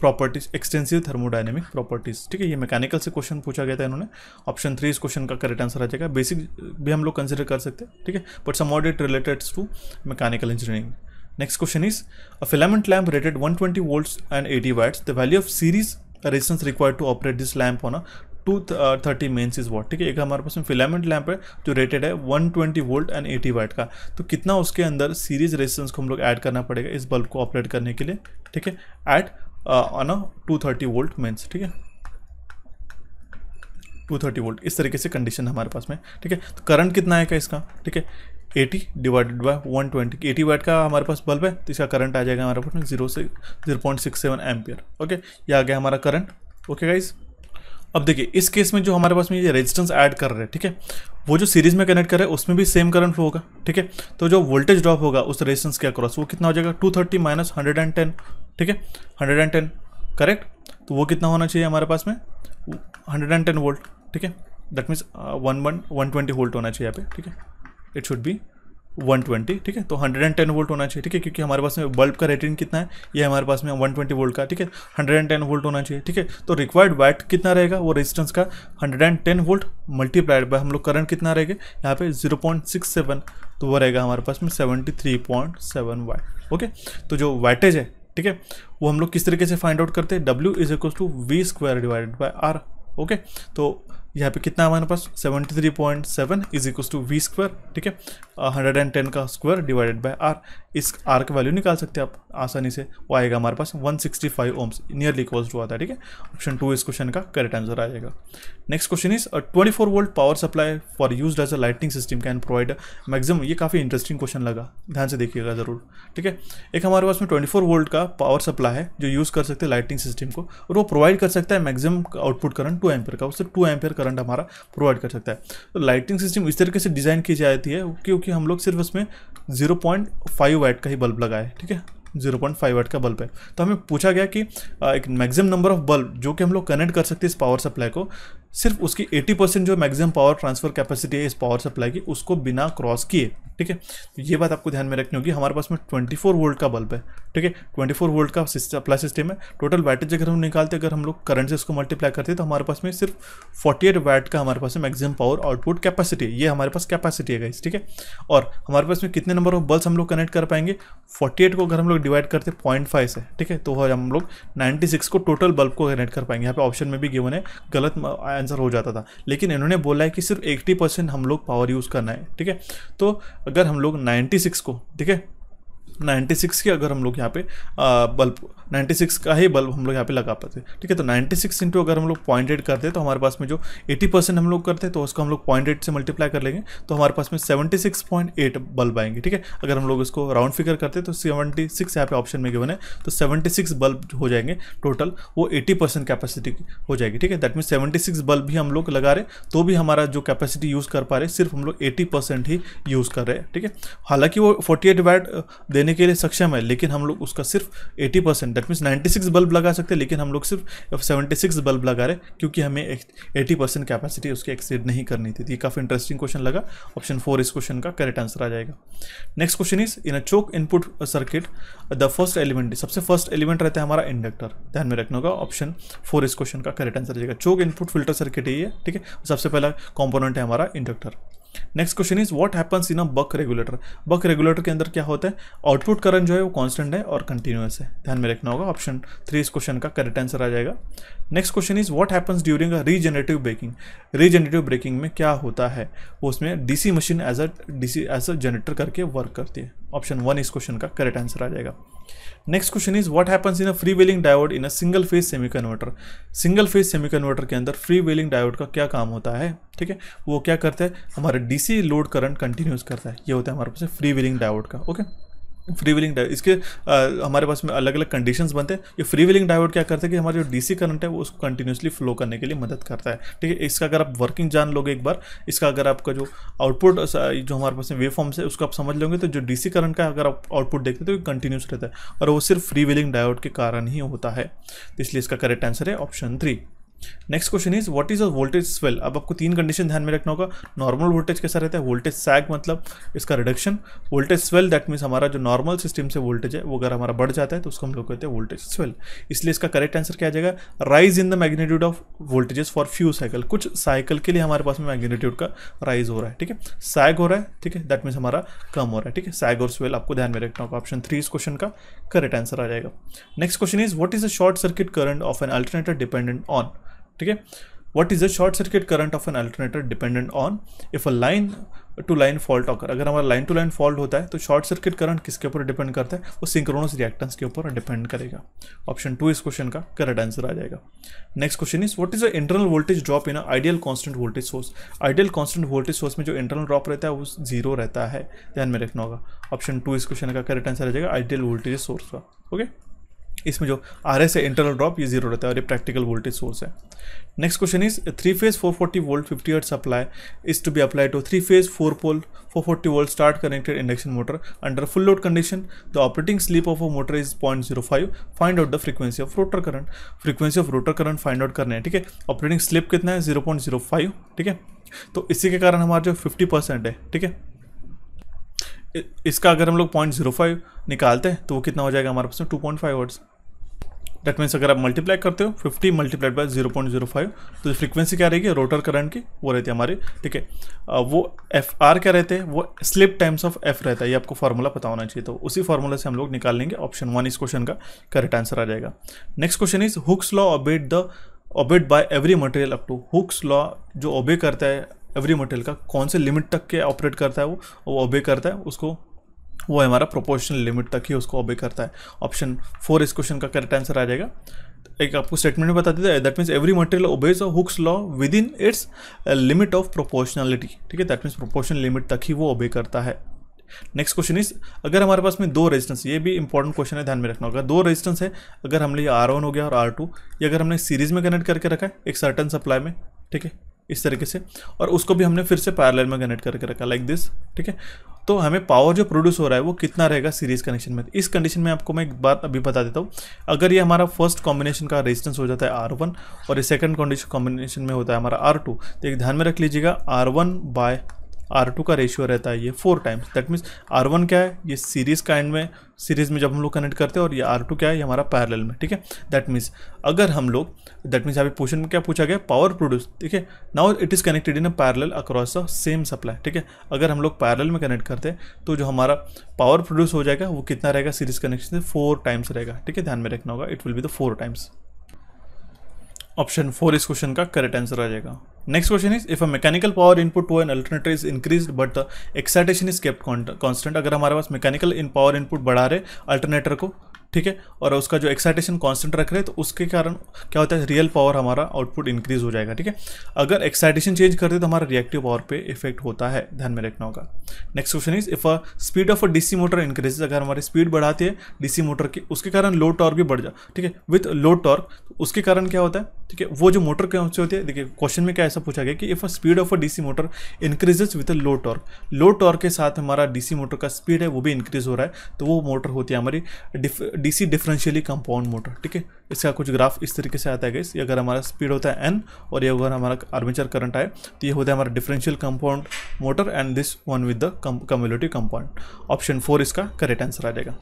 properties, extensive thermodynamic properties. ठीक है, ये मैकेनिकल से क्वेश्चन पूछा गया था इन्होंने। ऑप्शन थ्री इस क्वेश्चन का करेक्ट आंसर आ जाएगा। बेसिक भी हम लोग कंसिडर कर सकते हैं, ठीक है, but somewhat it related to mechanical engineering. Next question is a filament lamp rated one twenty volts and eighty watts, the value of series resistance required to operate this lamp on a two thirty mains is what. ठीक है, एक हमारे पास में filament lamp है जो rated है one twenty volt and eighty watt का, तो कितना उसके अंदर सीरीज रेजिस्टेंस को हम लोग ऐड करना पड़ेगा इस बल्ब को ऑपरेट करने के लिए, ठीक है, at on a two thirty volt mains. ठीक है, टू थर्टी वोल्ट, इस तरीके से कंडीशन हमारे पास में। ठीक है, तो करंट कितना आएगा इसका, ठीक है, eighty divided by one twenty, eighty watt का हमारे पास बल्ब है, तो इसका करंट आ जाएगा हमारे पास में जीरो से zero point six seven ampere. Okay, ये आ गया हमारा करंट। ओके गाइज, अब देखिए इस केस में जो हमारे पास में ये रेजिस्टेंस ऐड कर रहे हैं, ठीक है, वो जो सीरीज में कनेक्ट कर रहे हैं उसमें भी सेम करंट फ्लो होगा, ठीक है, तो जो वोल्टेज ड्रॉप होगा उस रेजिस्टेंस के अक्रॉस वो कितना हो जाएगा, two thirty minus hundred and ten, ठीक है, हंड्रेड एंड टेन करेक्ट, तो वो कितना होना चाहिए हमारे पास में हंड्रेड एंड टेन वोल्ट, ठीक है, that means one one one twenty volt होना चाहिए यहाँ पे, ठीक है, it should be one twenty, ठीक है, तो हंड्रेड एंड टेन वोल्ट होना चाहिए, ठीक है, क्योंकि हमारे पास में बल्ब का रेटिंग कितना है, ये हमारे पास में वन ट्वेंटी वोल्ट का, ठीक है, हंड्रेड एंड टेन वोल्ट होना चाहिए, ठीक है, तो रिक्वायर्ड वाट कितना रहेगा वो रेजिस्टेंस का hundred and ten volt multiplied by हम लोग करंट कितना रहेगा यहाँ पे जीरो पॉइंट सिक्स सेवन, तो वो रहेगा हमारे पास में seventy three point seven watt. Okay, तो जो वाटेज है, ठीक है, वो हम लोग किस तरीके से फाइंड आउट करते हैं, W is equal to V square divided by R. Okay, तो यहाँ पे कितना हमारे पास seventy three point seven is equal to V square, ठीक है, हंड्रेड एंड टेन का स्क्वायर डिवाइडेड बाय आर, इस आर का वैल्यू निकाल सकते हैं आप आसानी से, वो आएगा हमारे पास one sixty five ohms, nearly equal to आता है, ठीक है, ऑप्शन टू इस क्वेश्चन का करेक्ट आंसर आ जाएगा। Next question is twenty four volt power supply for use as a lighting system can provide maximum. ये काफ़ी इंटरेस्टिंग क्वेश्चन लगा, ध्यान से देखिएगा जरूर, ठीक है, एक हमारे पास में ट्वेंटी फोर वोल्ट का पावर सप्लाई है जो यूज़ कर सकते हैं लाइटिंग सिस्टम को, और वो प्रोवाइड कर सकता है maximum output current two ampere का, उससे टू एम्पियर करंट हमारा प्रोवाइड कर सकता है। तो लाइटिंग सिस्टम इस तरीके से डिज़ाइन की जाती है क्योंकि हम लोग सिर्फ उसमें जीरो पॉइंट फाइव वाट का ही बल्ब लगाए, ठीक है, जीरो पॉइंट फाइव वाट का बल्ब है, तो हमें पूछा गया कि एक मैक्सिमम नंबर ऑफ बल्ब जो कि हम लोग कनेक्ट कर सकते हैं इस पावर सप्लाई को, सिर्फ उसकी एटी परसेंट जो मैक्सिमम पावर ट्रांसफर कैपेसिटी है इस पावर सप्लाई की उसको बिना क्रॉस किए, ठीक है, तो ये बात आपको ध्यान में रखनी होगी। हमारे पास में ट्वेंटी फोर वोल्ट का बल्ब है, ठीक है, ट्वेंटी फोर वोल्ट का सप्लाई सिस्टम है, टोटल वैटेज अगर हम निकालते हैं, अगर हम लोग करंट से इसको मल्टीप्लाई करते हैं तो हमारे पास में सिर्फ फोर्टी एट वैट का हमारे पास में मैक्सिमम पावर आउटपुट कैपेसिटी है, ये हमारे पास कैपेसिटी है गाइस, ठीक है, और हमारे पास में कितने नंबर ऑफ बल्ब्स हम लोग कनेक्ट कर पाएंगे, फोर्टी एट को अगर हम लोग डिवाइड करते हैं पॉइंट फाइव से, ठीक है, तो हम लोग नाइन्टी सिक्स को टोटल बल्ब को कनेक्ट कर पाएंगे। यहाँ पे ऑप्शन में भी गिवन है, गलत आंसर हो जाता था, लेकिन इन्होंने बोला है कि सिर्फ एटी परसेंट हम लोग पावर यूज़ करना है, ठीक है, तो अगर हम लोग नाइन्टी सिक्स को, ठीक है, नाइन्टी सिक्स की अगर हम लोग यहाँ पे बल्ब नाइन्टी सिक्स का ही बल्ब हम लोग यहाँ पे लगा पाते हैं, ठीक है। तो नाइन्टी सिक्स इंटू अगर हम लोग पॉइंट एट करते हैं तो हमारे पास में जो अस्सी परसेंट हम लोग करते हैं तो उसको हम लोग पॉइंट एट से मल्टीप्लाई कर लेंगे तो हमारे पास में seventy six point eight bulb आएंगे, ठीक है। अगर हम लोग इसको राउंड फिगर करते हैं तो सेवेंटी सिक्स यहाँ पे ऑप्शन में गिवन है तो सेवेंटी सिक्स बल्ब हो जाएंगे टोटल, वो अस्सी परसेंट कैपेसिटी की हो जाएगी, ठीक है। That mean seventy six bulb भी हम लोग लगा रहे तो भी हमारा जो कैपेसिटी यूज़ कर पा रहे सिर्फ हम लोग अस्सी परसेंट ही यूज़ कर रहे हैं, ठीक है। हालांकि वो अड़तालीस वाट देने के लिए सक्षम है लेकिन हम लोग उसका सिर्फ अस्सी percent that means ninety six bulb लगा सकते हैं लेकिन हम लोग सिर्फ सेवेंटी सिक्स बल्ब लगा रहे क्योंकि हमें अस्सी परसेंट कैपेसिटी उसकी एक्सीड नहीं करनी थी। ये काफ़ी इंटरेस्टिंग क्वेश्चन लगा, ऑप्शन फोर इस क्वेश्चन का करेक्ट आंसर आ जाएगा। Next question is in a choke input circuit the first element, सबसे फर्स्ट एलिमेंट रहता है हमारा इंडक्टर, ध्यान में रखना होगा। ऑप्शन फोर इस क्वेश्चन का करेक्ट आंसर आ जाएगा। चोक इनपुट फिल्टर सर्किट ही है, ठीक है। सबसे पहला कॉम्पोनेंट है हमारा inductor. Next question is what happens in a buck regulator, buck regulator के अंदर क्या होता है, आउटपुट करंट जो है वो कांस्टेंट है और कंटिन्यूअस है, ध्यान में रखना होगा। ऑप्शन थ्री इस क्वेश्चन का करेक्ट आंसर आ जाएगा। Next question is what happens during a regenerative braking, regenerative braking में क्या होता है, वो उसमें DC machine as a DC as a generator करके वर्क करती है। ऑप्शन वन इस क्वेश्चन का करेक्ट आंसर आ जाएगा। Next question is what happens in a free wheeling diode in a single phase semi converter, single phase semi converter के अंदर free wheeling diode का क्या काम होता है, ठीक है। वो क्या करता है, हमारे डीसी लोड करंट कंटिन्यूस करता है, ये होता है हमारे पास फ्री व्हीलिंग डायोड का, ओके। फ्री व्हीलिंग डायोड इसके आ, हमारे पास में अलग अलग कंडीशंस बनते हैं। ये फ्री व्हीलिंग डायोड क्या करते हैं कि हमारा जो डीसी करंट है वो उसको कंटिन्यूसली फ्लो करने के लिए मदद करता है, ठीक है। इसका अगर आप वर्किंग जान लोगे एक बार, इसका अगर आपका जो आउटपुट जो हमारे पास में वेव फॉर्म्स है उसको आप समझ लोगे तो जो डीसी करंट का अगर आप आउटपुट देखते तो कंटिन्यूस रहता है और वो सिर्फ फ्री व्हीलिंग डायोड के कारण ही होता है, इसलिए इसका करेक्ट आंसर है option three. Next question is what is a voltage swell. अब आपको तीन कंडीशन ध्यान में रखना होगा। नॉर्मल वोल्टेज कैसा रहता है, वोल्टेज सैग मतलब इसका reduction, voltage swell that means हमारा जो नॉर्मल सिस्टम से वोल्टेज है वो अगर हमारा बढ़ जाता है तो उसको हम लोग कहते हैं वोल्टेज स्वेल, इसलिए इसका करेक्ट आंसर क्या आ जाएगा, rise in the magnitude of voltages for few cycle. कुछ साइकिल के लिए हमारे पास में मैग्नीट्यूड का राइज हो रहा है, ठीक है, सैग हो रहा है, ठीक है, दैट मीन्स हमारा कम हो रहा है, ठीक है। सैग और स्वेल आपको ध्यान में रखना होगा। ऑप्शन थ्री इस क्वेश्चन का करेक्ट आंसर आ जाएगा। Next question is what is a short circuit current of an alternator dependent on, ठीक है। What is the short circuit current of an alternator dependent on if a line to line fault occur, अगर हमारा line to line fault होता है तो short circuit current किसके ऊपर depend करता है, वो सिंक्रोनस रिएक्टेंस के ऊपर डिपेंड करेगा। ऑप्शन टू इस क्वेश्चन का करेक्ट आंसर आ जाएगा। Next question is what is the internal voltage drop in ideal constant voltage source, ideal constant voltage source में जो इंटरनल ड्रॉप रहता है वो जीरो रहता है, ध्यान में रखना होगा। ऑप्शन टू इस क्वेश्चन का करेक्ट आंसर आ जाएगा, आइडियल वोल्टेज सोर्स का, ओके। इसमें जो आर एस है इंटरनल ड्रॉप ये जीरो रहता है और ये प्रैक्टिकल वोल्टेज सोर्स है। Next question is three phase four forty volt fifty hertz supply is to be apply to three phase four pole four forty volt start connected induction motor under full load condition the operating slip of a motor is point zero five, find out the frequency of rotor current, frequency of rotor current find out करना है, ठीक है। Operating sleep कितना है, zero point zero five, ठीक है। तो इसी के कारण हमारा जो फिफ्टी परसेंट है, ठीक है, इसका अगर हम लोग पॉइंट जीरो फाइव निकालते हैं तो वो कितना हो जाएगा हमारे पास में two point five hertz. That means अगर आप मल्टीप्लाई करते हो fifty multiplied by zero point zero five, तो जो फ्रीक्वेंसी क्या रहेगी रोटर करंट की वो रहती है हमारी, ठीक है। वो एफ आर क्या रहते हैं, वो स्लिप टाइम्स ऑफ एफ रहता है, ये आपको फार्मूला पता होना चाहिए, तो उसी फार्मूला से हम लोग निकाल लेंगे। ऑप्शन वन इस क्वेश्चन का करेक्ट आंसर आ जाएगा। Next question is hooks law obeyed the obeyed by every material up to, hooks law जो ओबे करता है एवरी मटेरियल का कौन से लिमिट तक के ऑपरेट करता है, वो वो ओबे करता है उसको, वो है हमारा प्रोपोर्शनल लिमिट तक ही उसको ओबे करता है। ऑप्शन फोर इस क्वेश्चन का करेक्ट आंसर आ जाएगा। एक आपको स्टेटमेंट में बता देते हैं, that means every material obeys hooks law within its limit of proportionality, ठीक है। दैट मीन्स प्रोपोर्शनल लिमिट तक ही वो ओबे करता है। नेक्स्ट क्वेश्चन इज अगर हमारे पास में दो रेजिस्टेंस, ये भी इंपॉर्टेंट क्वेश्चन है, ध्यान में रखना होगा। दो रेजिस्टेंस है, अगर हमने ये आर वन हो गया और आर टू, ये अगर हमने सीरीज में कनेक्ट करके रखा है एक सर्टन सप्लाई में, ठीक है, इस तरीके से, और उसको भी हमने फिर से पैरेलल में कनेक्ट करके रखा लाइक दिस, ठीक है। तो हमें पावर जो प्रोड्यूस हो रहा है वो कितना रहेगा सीरीज कनेक्शन में, इस कंडीशन में आपको मैं एक बात अभी बता देता हूँ। अगर ये हमारा फर्स्ट कॉम्बिनेशन का रेजिस्टेंस हो जाता है आर वन और ये सेकंड कंडीशन कॉम्बिनेशन में होता है हमारा आर टू, तो एक ध्यान में रख लीजिएगा are one by are to का रेशियो रहता है ये four times. That means are one क्या है, ये सीरीज का एंड में, सीरीज में जब हम लोग कनेक्ट करते हैं, और ये आर टू क्या है, ये हमारा पैरेलल में, ठीक है। दैट मीन्स अगर हम लोग, दैट मीन्स यहाँ पे क्वेश्चन में क्या पूछा गया, पावर प्रोड्यूस, ठीक है। Now it is connected in a parallel across the same supply, ठीक है। अगर हम लोग पैरेलल में कनेक्ट करते हैं तो जो हमारा पावर प्रोड्यूस हो जाएगा वो कितना रहेगा सीरीज कनेक्शन से, फोर टाइम्स रहेगा, ठीक है, ध्यान में रखना होगा। It will be the four times. Option four इस क्वेश्चन का करेक्ट आंसर आ जाएगा। Next question is if a mechanical power input to an alternator is increased but the excitation is kept constant. अगर हमारे पास मैकेनिकल इन power input बढ़ा रहे alternator को, ठीक है, और उसका जो एक्साइटेशन कांस्टेंट रख रहे हैं, तो उसके कारण क्या होता है, रियल पावर हमारा आउटपुट इंक्रीज हो जाएगा। ठीक है, अगर एक्साइटेशन चेंज करते तो हमारा रिएक्टिव पावर पे इफेक्ट होता है, ध्यान में रखना होगा। Next question is if a speed of a DC motor increase. अगर हमारी स्पीड बढ़ाती है डीसी मोटर की, उसके कारण लो टॉर्क भी बढ़ जाए, ठीक है, विथ लो टॉर्क, उसके कारण क्या होता है, ठीक है, वो जो मोटर कौन सी होती है, देखिए क्वेश्चन में क्या ऐसा पूछा गया कि if a speed of a DC motor increases with a low torque, low torque के साथ हमारा डीसी मोटर का स्पीड है वो भी इंक्रीज हो रहा है, तो वो मोटर होती है हमारी डीसी डिफरेंशियली कंपाउंड मोटर। ठीक है, इसका कुछ ग्राफ इस तरीके से आता है गाइस। अगर हमारा स्पीड होता है एन और ये अगर हमारा आर्मेचर करंट आए तो ये होता है हमारा differential compound motor and this one with the cumulative compound. Option four इसका करेक्ट आंसर आ जाएगा।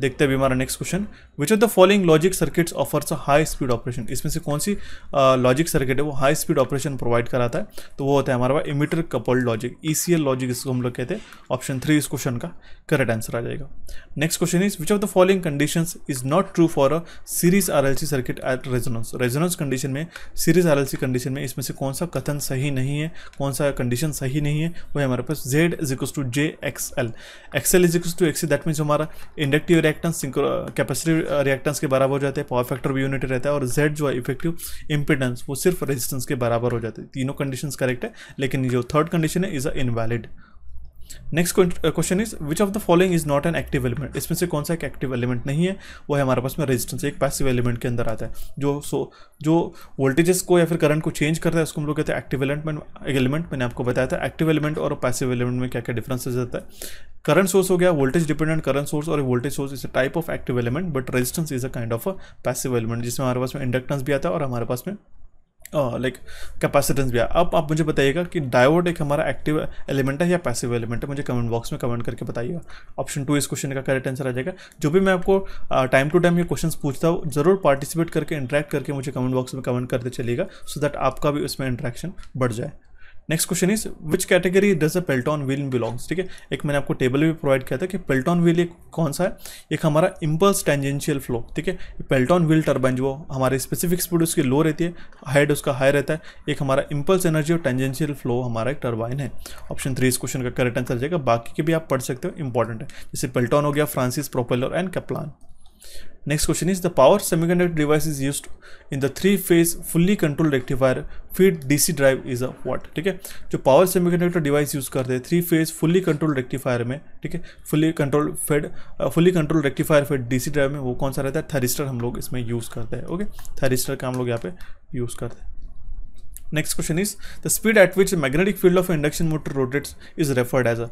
देखते हैं अभी हमारा next question, which of the following logic circuits offers a high speed operation. इसमें से कौन सी लॉजिक सर्किट है वो हाई स्पीड ऑपरेशन प्रोवाइड कराता है, तो वो होता है हमारा emitter coupled logic, ECL logic इसको हम लोग कहते हैं। ऑप्शन थ्री इस क्वेश्चन का करेक्ट आंसर आ जाएगा। Next question is which of the following conditions is not true for a series RLC circuit at resonance. Resonance condition में, सीरीज आरएलसी कंडीशन में, इसमें से कौन सा कथन सही नहीं है, कौन सा कंडीशन सही नहीं है, वो है हमारे पास Z is equal to j X L, X L is equal to X, that means हमारा इंडक्टिव रिएक्टेंस कैपेसिटिव रिएक्टेंस के बराबर हो जाता है, पावर फैक्टर भी यूनिट रहता है, और Z जो है इफेक्टिव इंपेडेंस वो सिर्फ रेजिस्टेंस के बराबर हो जाता है। तीनों कंडीशन करेक्ट है, लेकिन जो थर्ड कंडीशन है is a invalid. Next question is which of the following is not an active element. इसमें से कौन सा एक एक्टिव एलिमेंट नहीं है, वो है हमारे पास में रेजिस्टेंस, एक पैसिव एलिमेंट के अंदर आता है, जो सो जो वोल्टेजेस को या फिर करंट को चेंज करता है उसको हम लोग कहते हैं एक्टिव एलिमेंट। मैंने आपको बताया था एक्टिव एलिमेंट और पैसिव एलिमेंट में क्या क्या डिफरेंसेस रहता है। करंट सोर्स हो गया वोल्टेज डिपेंडेंट करंट सोर्स, और voltage source is a type of active element, but resistance is a kind of a passive element, जिसमें हमारे पास में इंडक्टेंस भी आता है और हमारे पास में लाइक कैपेसिटेंस भी है। अब आप मुझे बताइएगा कि डायोड एक हमारा एक्टिव एलिमेंट है या पैसिव एलिमेंट है, मुझे कमेंट बॉक्स में कमेंट करके बताइएगा। ऑप्शन टू इस क्वेश्चन का करेक्ट आंसर आ जाएगा। जो भी मैं आपको टाइम टू टाइम ये क्वेश्चंस पूछता हूँ, जरूर पार्टिसिपेट करके इंटरेक्ट करके मुझे कमेंट बॉक्स में कमेंट करते चलिएगा, सो दैट आपका भी उसमें इंटरेक्शन बढ़ जाए। Next question is which category does a Pelton wheel belongs. ठीक है, एक मैंने आपको टेबल भी प्रोवाइड किया था कि पेल्टॉन व्हील एक कौन सा है, एक हमारा इंपल्स टेंजेंशियल फ्लो। ठीक है, पेल्टॉन व्हील टर्बाइन जो हमारे स्पेसिफिक स्पीड उसकी लो रहती है, हाइड उसका हाई रहता है, एक हमारा इंपल्स एनर्जी और टेंजेंशियल फ्लो हमारा एक टर्बाइन है। ऑप्शन थ्री इस क्वेश्चन का करेक्ट आंसर जाएगा। बाकी के भी आप पढ़ सकते हो, इंपॉर्टेंट है, जैसे पेल्टॉन हो गया, Francis propeller and Kaplan. Next question is the power semiconductor device is used in the three phase fully controlled rectifier feed DC drive is a what. ठीक है, जो पावर सेमीकंडक्टर डिवाइस यूज करते हैं three phase fully controlled rectifier में, ठीक है, fully control fed fully control rectifier fed DC drive में, वो कौन सा रहता है, थैरिस्टर हम लोग इसमें यूज करते हैं। ओके, थैरिस्टर का हम लोग यहाँ पे यूज करते हैं। Next question is the speed at which magnetic field of induction motor rotates is referred as a.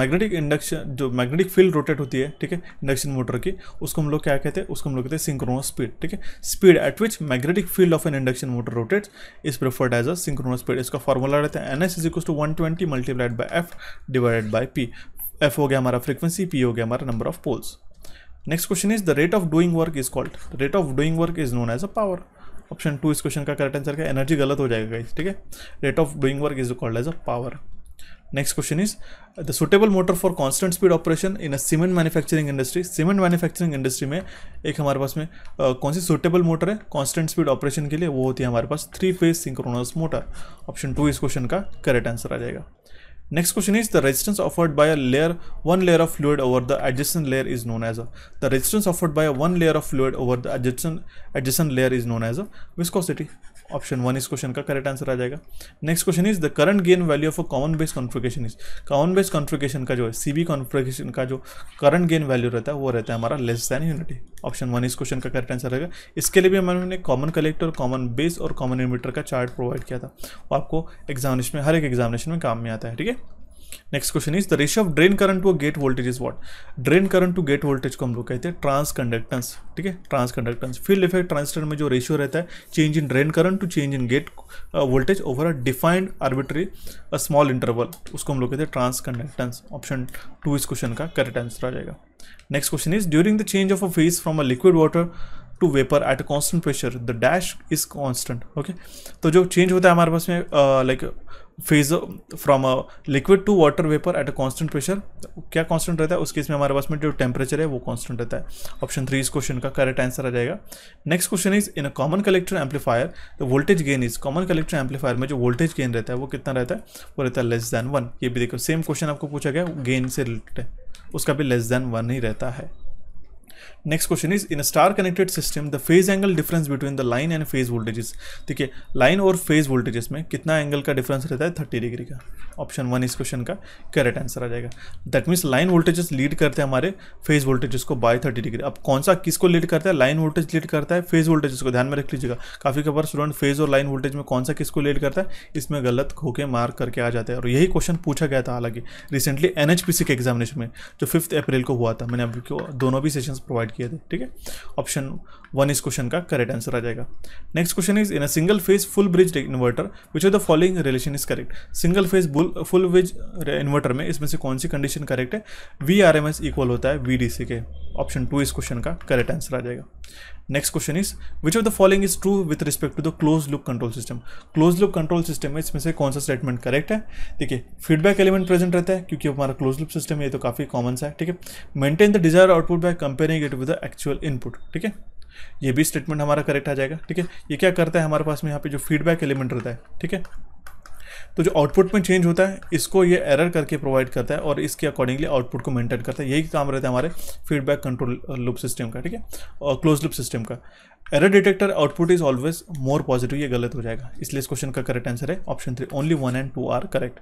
Magnetic induction जो मैग्नेटिक फील्ड रोटेट होती है, ठीक है, इंडक्शन मोटर की, उसको हम लोग क्या कहते हैं, उसको हम लोग कहते हैं सिंक्रोनस स्पीड। ठीक है, speed at which magnetic field of an induction motor rotates is referred as a synchronous speed. इसका फॉर्मूला रहता है N S is equal to one twenty multiplied by F divided by P. F हो गया हमारा frequency, P हो गया हमारा number of poles. Next question is the rate of doing work is called. Rate of doing work is known as a power. Option two इस question का correct answer का energy गलत हो जाएगा गाइस। ठीक है, rate of doing work is called as a power. Next question is the suitable motor for constant speed operation in a cement manufacturing industry. Cement manufacturing industry में एक हमारे पास में आ, कौन सी सुटेबल मोटर है कांस्टेंट स्पीड ऑपरेशन के लिए, वो होती है हमारे पास three phase synchronous motor. Option two इस क्वेश्चन का करेक्ट आंसर आ जाएगा। Next question is the resistance offered by a layer one layer of fluid over the adjacent layer is known as a. The resistance offered by one layer of fluid over the adjacent adjacent layer is known as a viscosity. Option one इस question का correct answer आ जाएगा। Next question is the current gain value of a common base configuration is. Common base configuration का जो है CB configuration का जो current gain value रहता है वो रहता है हमारा less than unity. Option one इस क्वेश्चन का करेक्ट आंसर रहेगा। इसके लिए भी मैंने कॉमन कलेक्टर, कॉमन बेस और कॉमन इमीटर का चार्ट प्रोवाइड किया था, वो आपको एग्जामिनेशन में हर एक एग्जामिनेशन में काम में आता है। ठीक है, next question is the ratio of drain current to get voltage is what. Drain current to get voltage को हम लोग कहते हैं ट्रांस कंडक्टेंस। ठीक है, trans conductance field effect transistor में जो रेशियो रहता है change in drain current to change in gate voltage over a defined arbitrary a small interval, उसको हम लोग कहते हैं ट्रांस कंडक्टेंस। ऑप्शन टू इस क्वेश्चन का करेक्ट आंसर आ जाएगा। Next question is during the change of a phase from a liquid water to vapour at a constant pressure the dash is constant. Okay, तो जो change होता है हमारे पास में like phaser from a liquid to water vapour at a constant pressure, क्या constant रहता है उसके इसमें हमारे पास में जो टेम्परेचर है वो कांस्टेंट रहता है। ऑप्शन थ्री इस क्वेश्चन का करेक्ट आंसर आ जाएगा। Next question is in a common collector amplifier the voltage gain is, common collector amplifier में जो वोल्टेज गेन रहता है वो कितना रहता है, वो रहता है लेस दैन वन। ये भी देखो सेम क्वेश्चन आपको पूछा गया गेन से रिलेटेड, उसका भी लेस दैन वन ही रहता है। Next question is in star connected system the phase angle difference between the line and phase voltages, ठीक है लाइन और फेज वोल्टेजेस में कितना एंगल का डिफरेंस रहता है, थर्टी डिग्री का। ऑप्शन वन इस क्वेश्चन का करेक्ट आंसर आ जाएगा। That means line voltages lead करते हैं हमारे फेज वोल्टेजेस को बाय थर्टी डिग्री। अब कौन सा किसको लीड करता है, लाइन वोल्टेज लीड करता है फेज वोल्टेजेस को, ध्यान में रख लीजिएगा। काफी कबार स्टूडेंट फेज और लाइन वोल्टेज में कौन सा किसको लीड करता है इसमें गलत होकर मार्क करके आ जाते हैं, और यही क्वेश्चन पूछा गया था हालांकि recently N H P C के एग्जामिनेशन में जो फिफ्थ अप्रैल को हुआ था। मैंने अभी दोनों भी सेशन प्रोवाइड किए थे, ठीक है। ऑप्शन वन इस क्वेश्चन का करेक्ट आंसर आ जाएगा। Next question is in a single phase full bridge inverter which of the following relation is correct, single phase full bridge inverter में इसमें से कौन सी कंडीशन करेक्ट है, V R M S equal होता है वी डी सी के। Option two इस क्वेश्चन का करेक्ट आंसर आ जाएगा। Next question is which of the following is true with respect to the close loop control system, close loop control system में इसमें से कौन सा स्टेटमेंट करेक्ट है, देखिए फीडबैक एलिमेंट प्रेजेंट रहता है क्योंकि हमारा क्लोज लूप सिस्टम है, ये तो काफी कॉमन सा है, ठीक है। Maintain the desire output by comparing it with the actual input, ठीक है ये भी स्टेटमेंट हमारा करेक्ट आ जाएगा, ठीक है। ये क्या करता है हमारे पास में यहाँ पे जो फीडबैक एलिमेंट रहता है, ठीक है तो जो आउटपुट में चेंज होता है इसको ये एरर करके प्रोवाइड करता है और इसके अकॉर्डिंगली आउटपुट को मेंटेन करता है। यही काम रहता है हमारे फीडबैक कंट्रोल लूप सिस्टम का, ठीक है और क्लोज लूप सिस्टम का। Error detector output is always more positive, ये गलत हो जाएगा, इसलिए इस क्वेश्चन का करेक्ट आंसर है option three, only one and two are correct.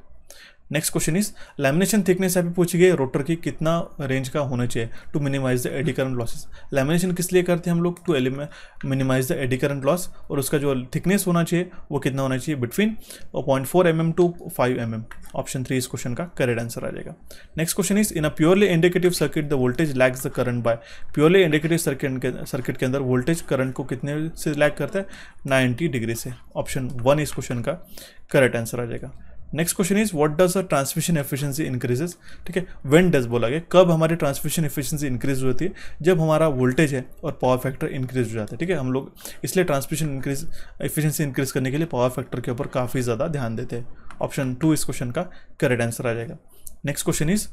Next question is lamination thickness अभी पूछी गई रोटर की कितना रेंज का होना चाहिए to minimize the eddy current losses. Lamination किस लिए करते हैं हम लोग, to minimize the eddy current loss, और उसका जो थिकनेस होना चाहिए वो कितना होना चाहिए, between point four M M to five M M option three इस क्वेश्चन का करेक्ट आंसर आ जाएगा। Next question is in a purely indicative circuit the voltage lags the current by, purely indicative circuit circuit के अंदर voltage current को कितने से lag करता है, नाइन्टी डिग्री से। ऑप्शन वन इस क्वेश्चन का करेक्ट आंसर आ जाएगा। Next question is what does the transmission efficiency increases, ठीक है व्हेन डज बोला गया, कब हमारी ट्रांसमिशन एफिशिएंसी इंक्रीज होती है, जब हमारा वोल्टेज है और पावर फैक्टर इंक्रीज हो जाता है, ठीक है हम लोग इसलिए ट्रांसमिशन इंक्रीज एफिशिएंसी इंक्रीज करने के लिए पावर फैक्टर के ऊपर काफ़ी ज़्यादा ध्यान देते हैं। ऑप्शन टू इस क्वेश्चन का करेक्ट आंसर आ जाएगा। Next question is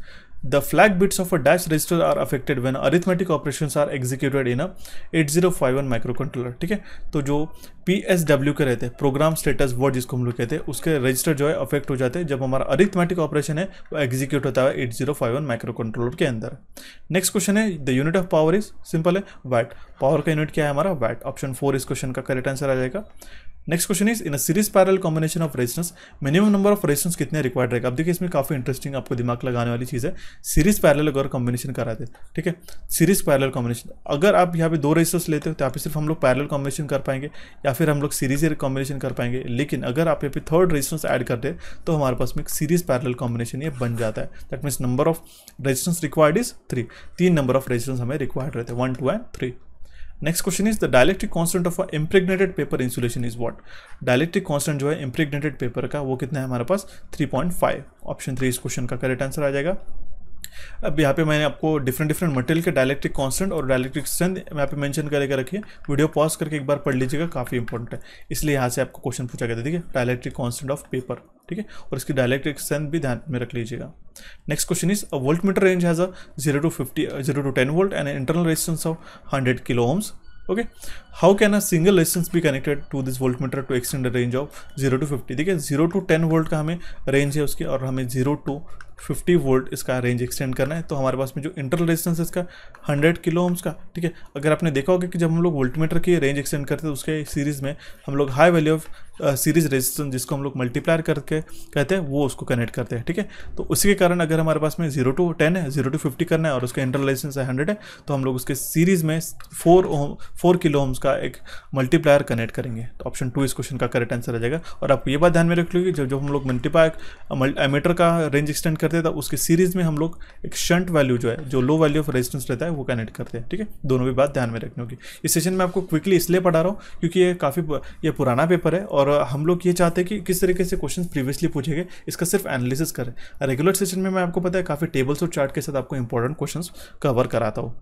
the flag bits of a dash register are affected when arithmetic operations are executed in a eight zero five one micro controller, ठीक है तो जो पी एस डब्ल्यू के रहते हैं प्रोग्राम स्टेटस वर्ड जिसको हम लोग कहते हैं उसके रजिस्टर जो है अफेक्ट हो जाते हैं जब हमारा अरिथमेटिक ऑपरेशन है वो एग्जीक्यूट होता है eight zero five one micro controller के अंदर। नेक्स्ट क्वेश्चन है the unit of power is, simple है वैट, पावर का यूनिट क्या है हमारा वैट। ऑप्शन फोर इस क्वेश्चन का करेक्ट आंसर आ जाएगा। Next question is in a series parallel combination of resistance minimum number of resistance कितने रिक्वायर्ड रहेगा। अब देखिए इसमें काफी इंटरेस्टिंग आपको दिमाग लगाने वाली चीज़ है, सीरीज पैरेलल अगर कॉम्बिनेशन करा दे, ठीक है सीरीज पैरेलल कॉम्बिनेशन, अगर आप यहाँ पे दो रेजिस्टेंस लेते हो तो यहाँ पे सिर्फ हम लोग पैरेलल कॉम्बिनेशन कर पाएंगे या फिर हम लोग सीरीज कॉम्बिनेशन कर पाएंगे, लेकिन अगर आप यहाँ पे थर्ड रेजिस्टेंस ऐड कर दे तो हमारे पास में एक सीरीज पैरेलल कॉम्बिनेशन ये बन जाता है। That means number of resistance required is three, तीन नंबर ऑफ रेजिस्टेंस हमें रिक्वायर्ड रहते हैं, one two and three. Next question is the dielectric constant of impregnated paper insulation is what, dielectric constant जो है इम्प्रेग्नेटेड पेपर का वो कितना है हमारे पास three point five. Option three इस क्वेश्चन का करेक्ट आंसर आ जाएगा। अब यहाँ पे मैंने आपको डिफरेंट डिफरेंट मटेरियल के डायलेक्ट्रिक कांस्टेंट और डायलेक्ट्रिक स्ट्रेंथ यहाँ पे मेंशन करके रखिए, वीडियो पॉज करके एक बार पढ़ लीजिएगा, काफ़ी इंपॉर्टेंट है, इसलिए यहाँ से आपको क्वेश्चन पूछा गया था, ठीक है डायलेक्ट्रिक कांस्टेंट ऑफ पेपर, ठीक है और इसकी डायलेक्ट्रिक स्ट्रेंथ भी ध्यान में रख लीजिएगा। Next question is a volt meter range has a zero to fifty zero to ten volt and internal resistance of hundred kilo ohms, okay how can a single resistance be connected to this volt meter to extend the range of zero to fifty. देखिए zero to ten volt का हमें range है उसकी, और हमें zero to fifty volt इसका range extend करना है, तो हमारे पास में जो इंटरनल रेजिस्टेंस इसका हंड्रेड किलो ओम्स का, ठीक है अगर आपने देखा होगा कि जब हम लोग वोल्टमीटर की रेंज एक्सटेंड करते हैं उसके सीरीज में हम लोग high value of series resistance जिसको हम लोग मल्टीप्लायर करके कहते हैं वो उसको कनेक्ट करते हैं, ठीक है तो उसी के कारण अगर हमारे पास में जीरो टू टेन है, जीरो टू फिफ्टी करना है और उसका इंटरनल रेजिस्टेंस है हंड्रेड है, तो हम लोग उसके सीरीज में four ohm four kilo ohms का एक मल्टीप्लायर कनेक्ट करेंगे। तो ऑप्शन टू इस क्वेश्चन का करेक्ट आंसर आ जाएगा। और आप ये बात ध्यान में रख लीजिए जब जो हम लोग मल्टीप्लायर एमीटर का रेंज एक्सटेंड करते तब उसके सीरीज में हम लोग एक शंट वैल्यू जो है, जो लो वैल्यू ऑफ रेजिस्टेंस रहता है, वो कनेक्ट करते हैं। ठीक है, दोनों भी बात ध्यान में रखनी होगी। इस सेशन में आपको क्विकली इसलिए पढ़ा रहा हूँ क्योंकि ये काफ़ी ये पुराना पेपर है और हम लोग ये चाहते हैं कि किस तरीके से क्वेश्चन प्रीवियसली पूछे गए इसका सिर्फ एनालिसिस करें। रेगुलर सेशन में मैं आपको पता है काफ़ी टेबल्स और चार्ट के साथ आपको इंपॉर्टेंट क्वेश्चन कवर कराता हूँ।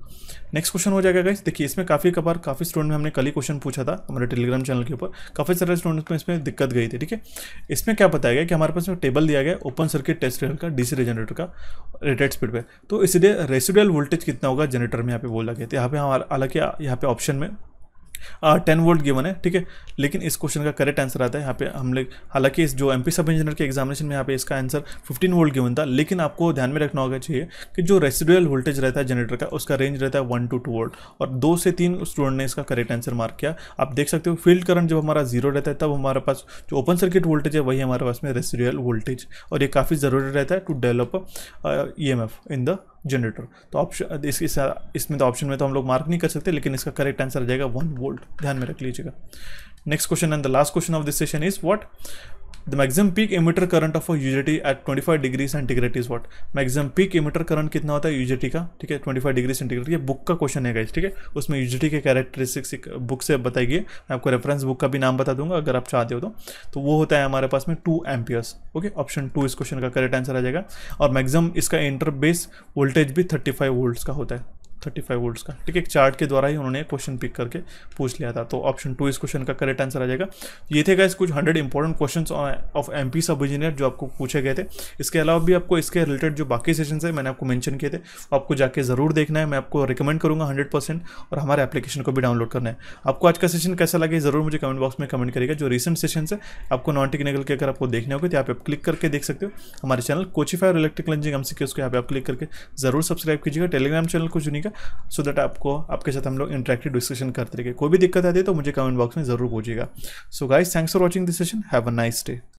नेक्स्ट क्वेश्चन हो जाएगा गाइस, देखिए इसमें काफ़ी कबार काफ़ी स्टूडेंट में हमने कल ही क्वेश्चन पूछा था हमारे टेलीग्राम चैनल के ऊपर, काफ़ी सारे स्टूडेंट्स में इसमें दिक्कत गई थी। ठीक है, इसमें क्या बताया गया कि हमारे पास में टेबल दिया गया ओपन सर्किट टेस्ट रियल का डीसी जनरेटर का रेटेड स्पीड पे, तो इसलिए रेसिडुअल वोल्टेज कितना होगा जनरेटर में यहाँ पे बोला गया था। यहाँ पे हमारा हालांकि यहाँ पे ऑप्शन में टेन वोल्ट गिवन है। ठीक है, लेकिन इस क्वेश्चन का करेक्ट आंसर आता है यहाँ पे हम लोग, हालांकि इस जो एमपी सब इंजीनियर के एग्जामिनेशन में यहाँ पे इसका आंसर फिफ्टीन वोल्ट गिवन था, लेकिन आपको ध्यान में रखना होगा चाहिए कि जो रेसिडुअल वोल्टेज रहता है जनरेटर का उसका रेंज रहता है वन टू टू वोल्ट और दो से तीन स्टूडेंट ने इसका करेक्ट आंसर मार्क किया। आप देख सकते हो फील्ड करंट जब हमारा जीरो रहता है तब हमारे पास जो ओपन सर्किट वोल्टेज है वही हमारे पास में रेसिडुअल वोल्टेज, और ये काफ़ी ज़रूरी रहता है to develop E M F in the generator. तो ऑप्शन इस, इस, इसमें तो ऑप्शन में तो हम लोग मार्क नहीं कर सकते, लेकिन इसका करेक्ट आंसर आ जाएगा वन वोल्ट, ध्यान में रख लीजिएगा। Next question and the last question of this session is what the maximum peak emitter current of UJT at twenty five degree centigrade is what. Maximum peak emitter current कितना होता है UJT का? ठीक है, ट्वेंटी फाइव डिग्री सेंटीग्रेड। ये book का question है guys. ठीक है, उसमें यूजेटी के कैरेक्टरिस्टिक्स एक बुक से बताइए, मैं आपको रेफरेंस बुक का भी नाम बता दूंगा अगर आप चाहते हो तो। तो वो होता है हमारे पास में two amperes. Okay, option two इस क्वेश्चन का करेक्ट आंसर आ जाएगा। और मैक्सिमम इसका इंटरबेस वोल्टेज भी थर्टी फाइव वोल्ट्स का होता है, थर्टी फाइव वोल्ट्स का। ठीक है, एक चार्ट के द्वारा ही उन्होंने क्वेश्चन पिक करके पूछ लिया था। तो ऑप्शन टू इस क्वेश्चन का करेक्ट आंसर आ जाएगा। ये थे गाइस कुछ hundred important questions of MP sub engineer जो आपको पूछे गए थे। इसके अलावा भी आपको इसके रिलेटेड जो बाकी सेशंस है मैंने आपको मेंशन किए थे, आपको जाके जरूर देखना है। मैं आपको रिकमेंड करूँगा हंड्रेड परसेंट, और हमारे एप्लीकेशन को भी डाउनलोड करना है। आपको आज का सेशन कैसा लगे जरूर मुझे कमेंट बॉक्स में कमेंट करिएगा। जो रिसेंट सेशन है आपको नॉन टेक्निकल के अगर आपको देखने होगा तो यहाँ पे आप क्लिक करके देख सकते हो। हमारे channel Coachify electrical engineering MCQs को यहाँ पे आप क्लिक करके जरूर सब्सक्राइब कीजिएगा। टेलीग्राम चैनल को चुनिएगा सो so दैट आपको आपके साथ हम लोग इंटरेक्टिव डिस्कशन करते रहेंगे। कोई भी दिक्कत आती है तो मुझे कमेंट बॉक्स में जरूर पूछिएगा। So guys, thanks for watching this session, have a nice day.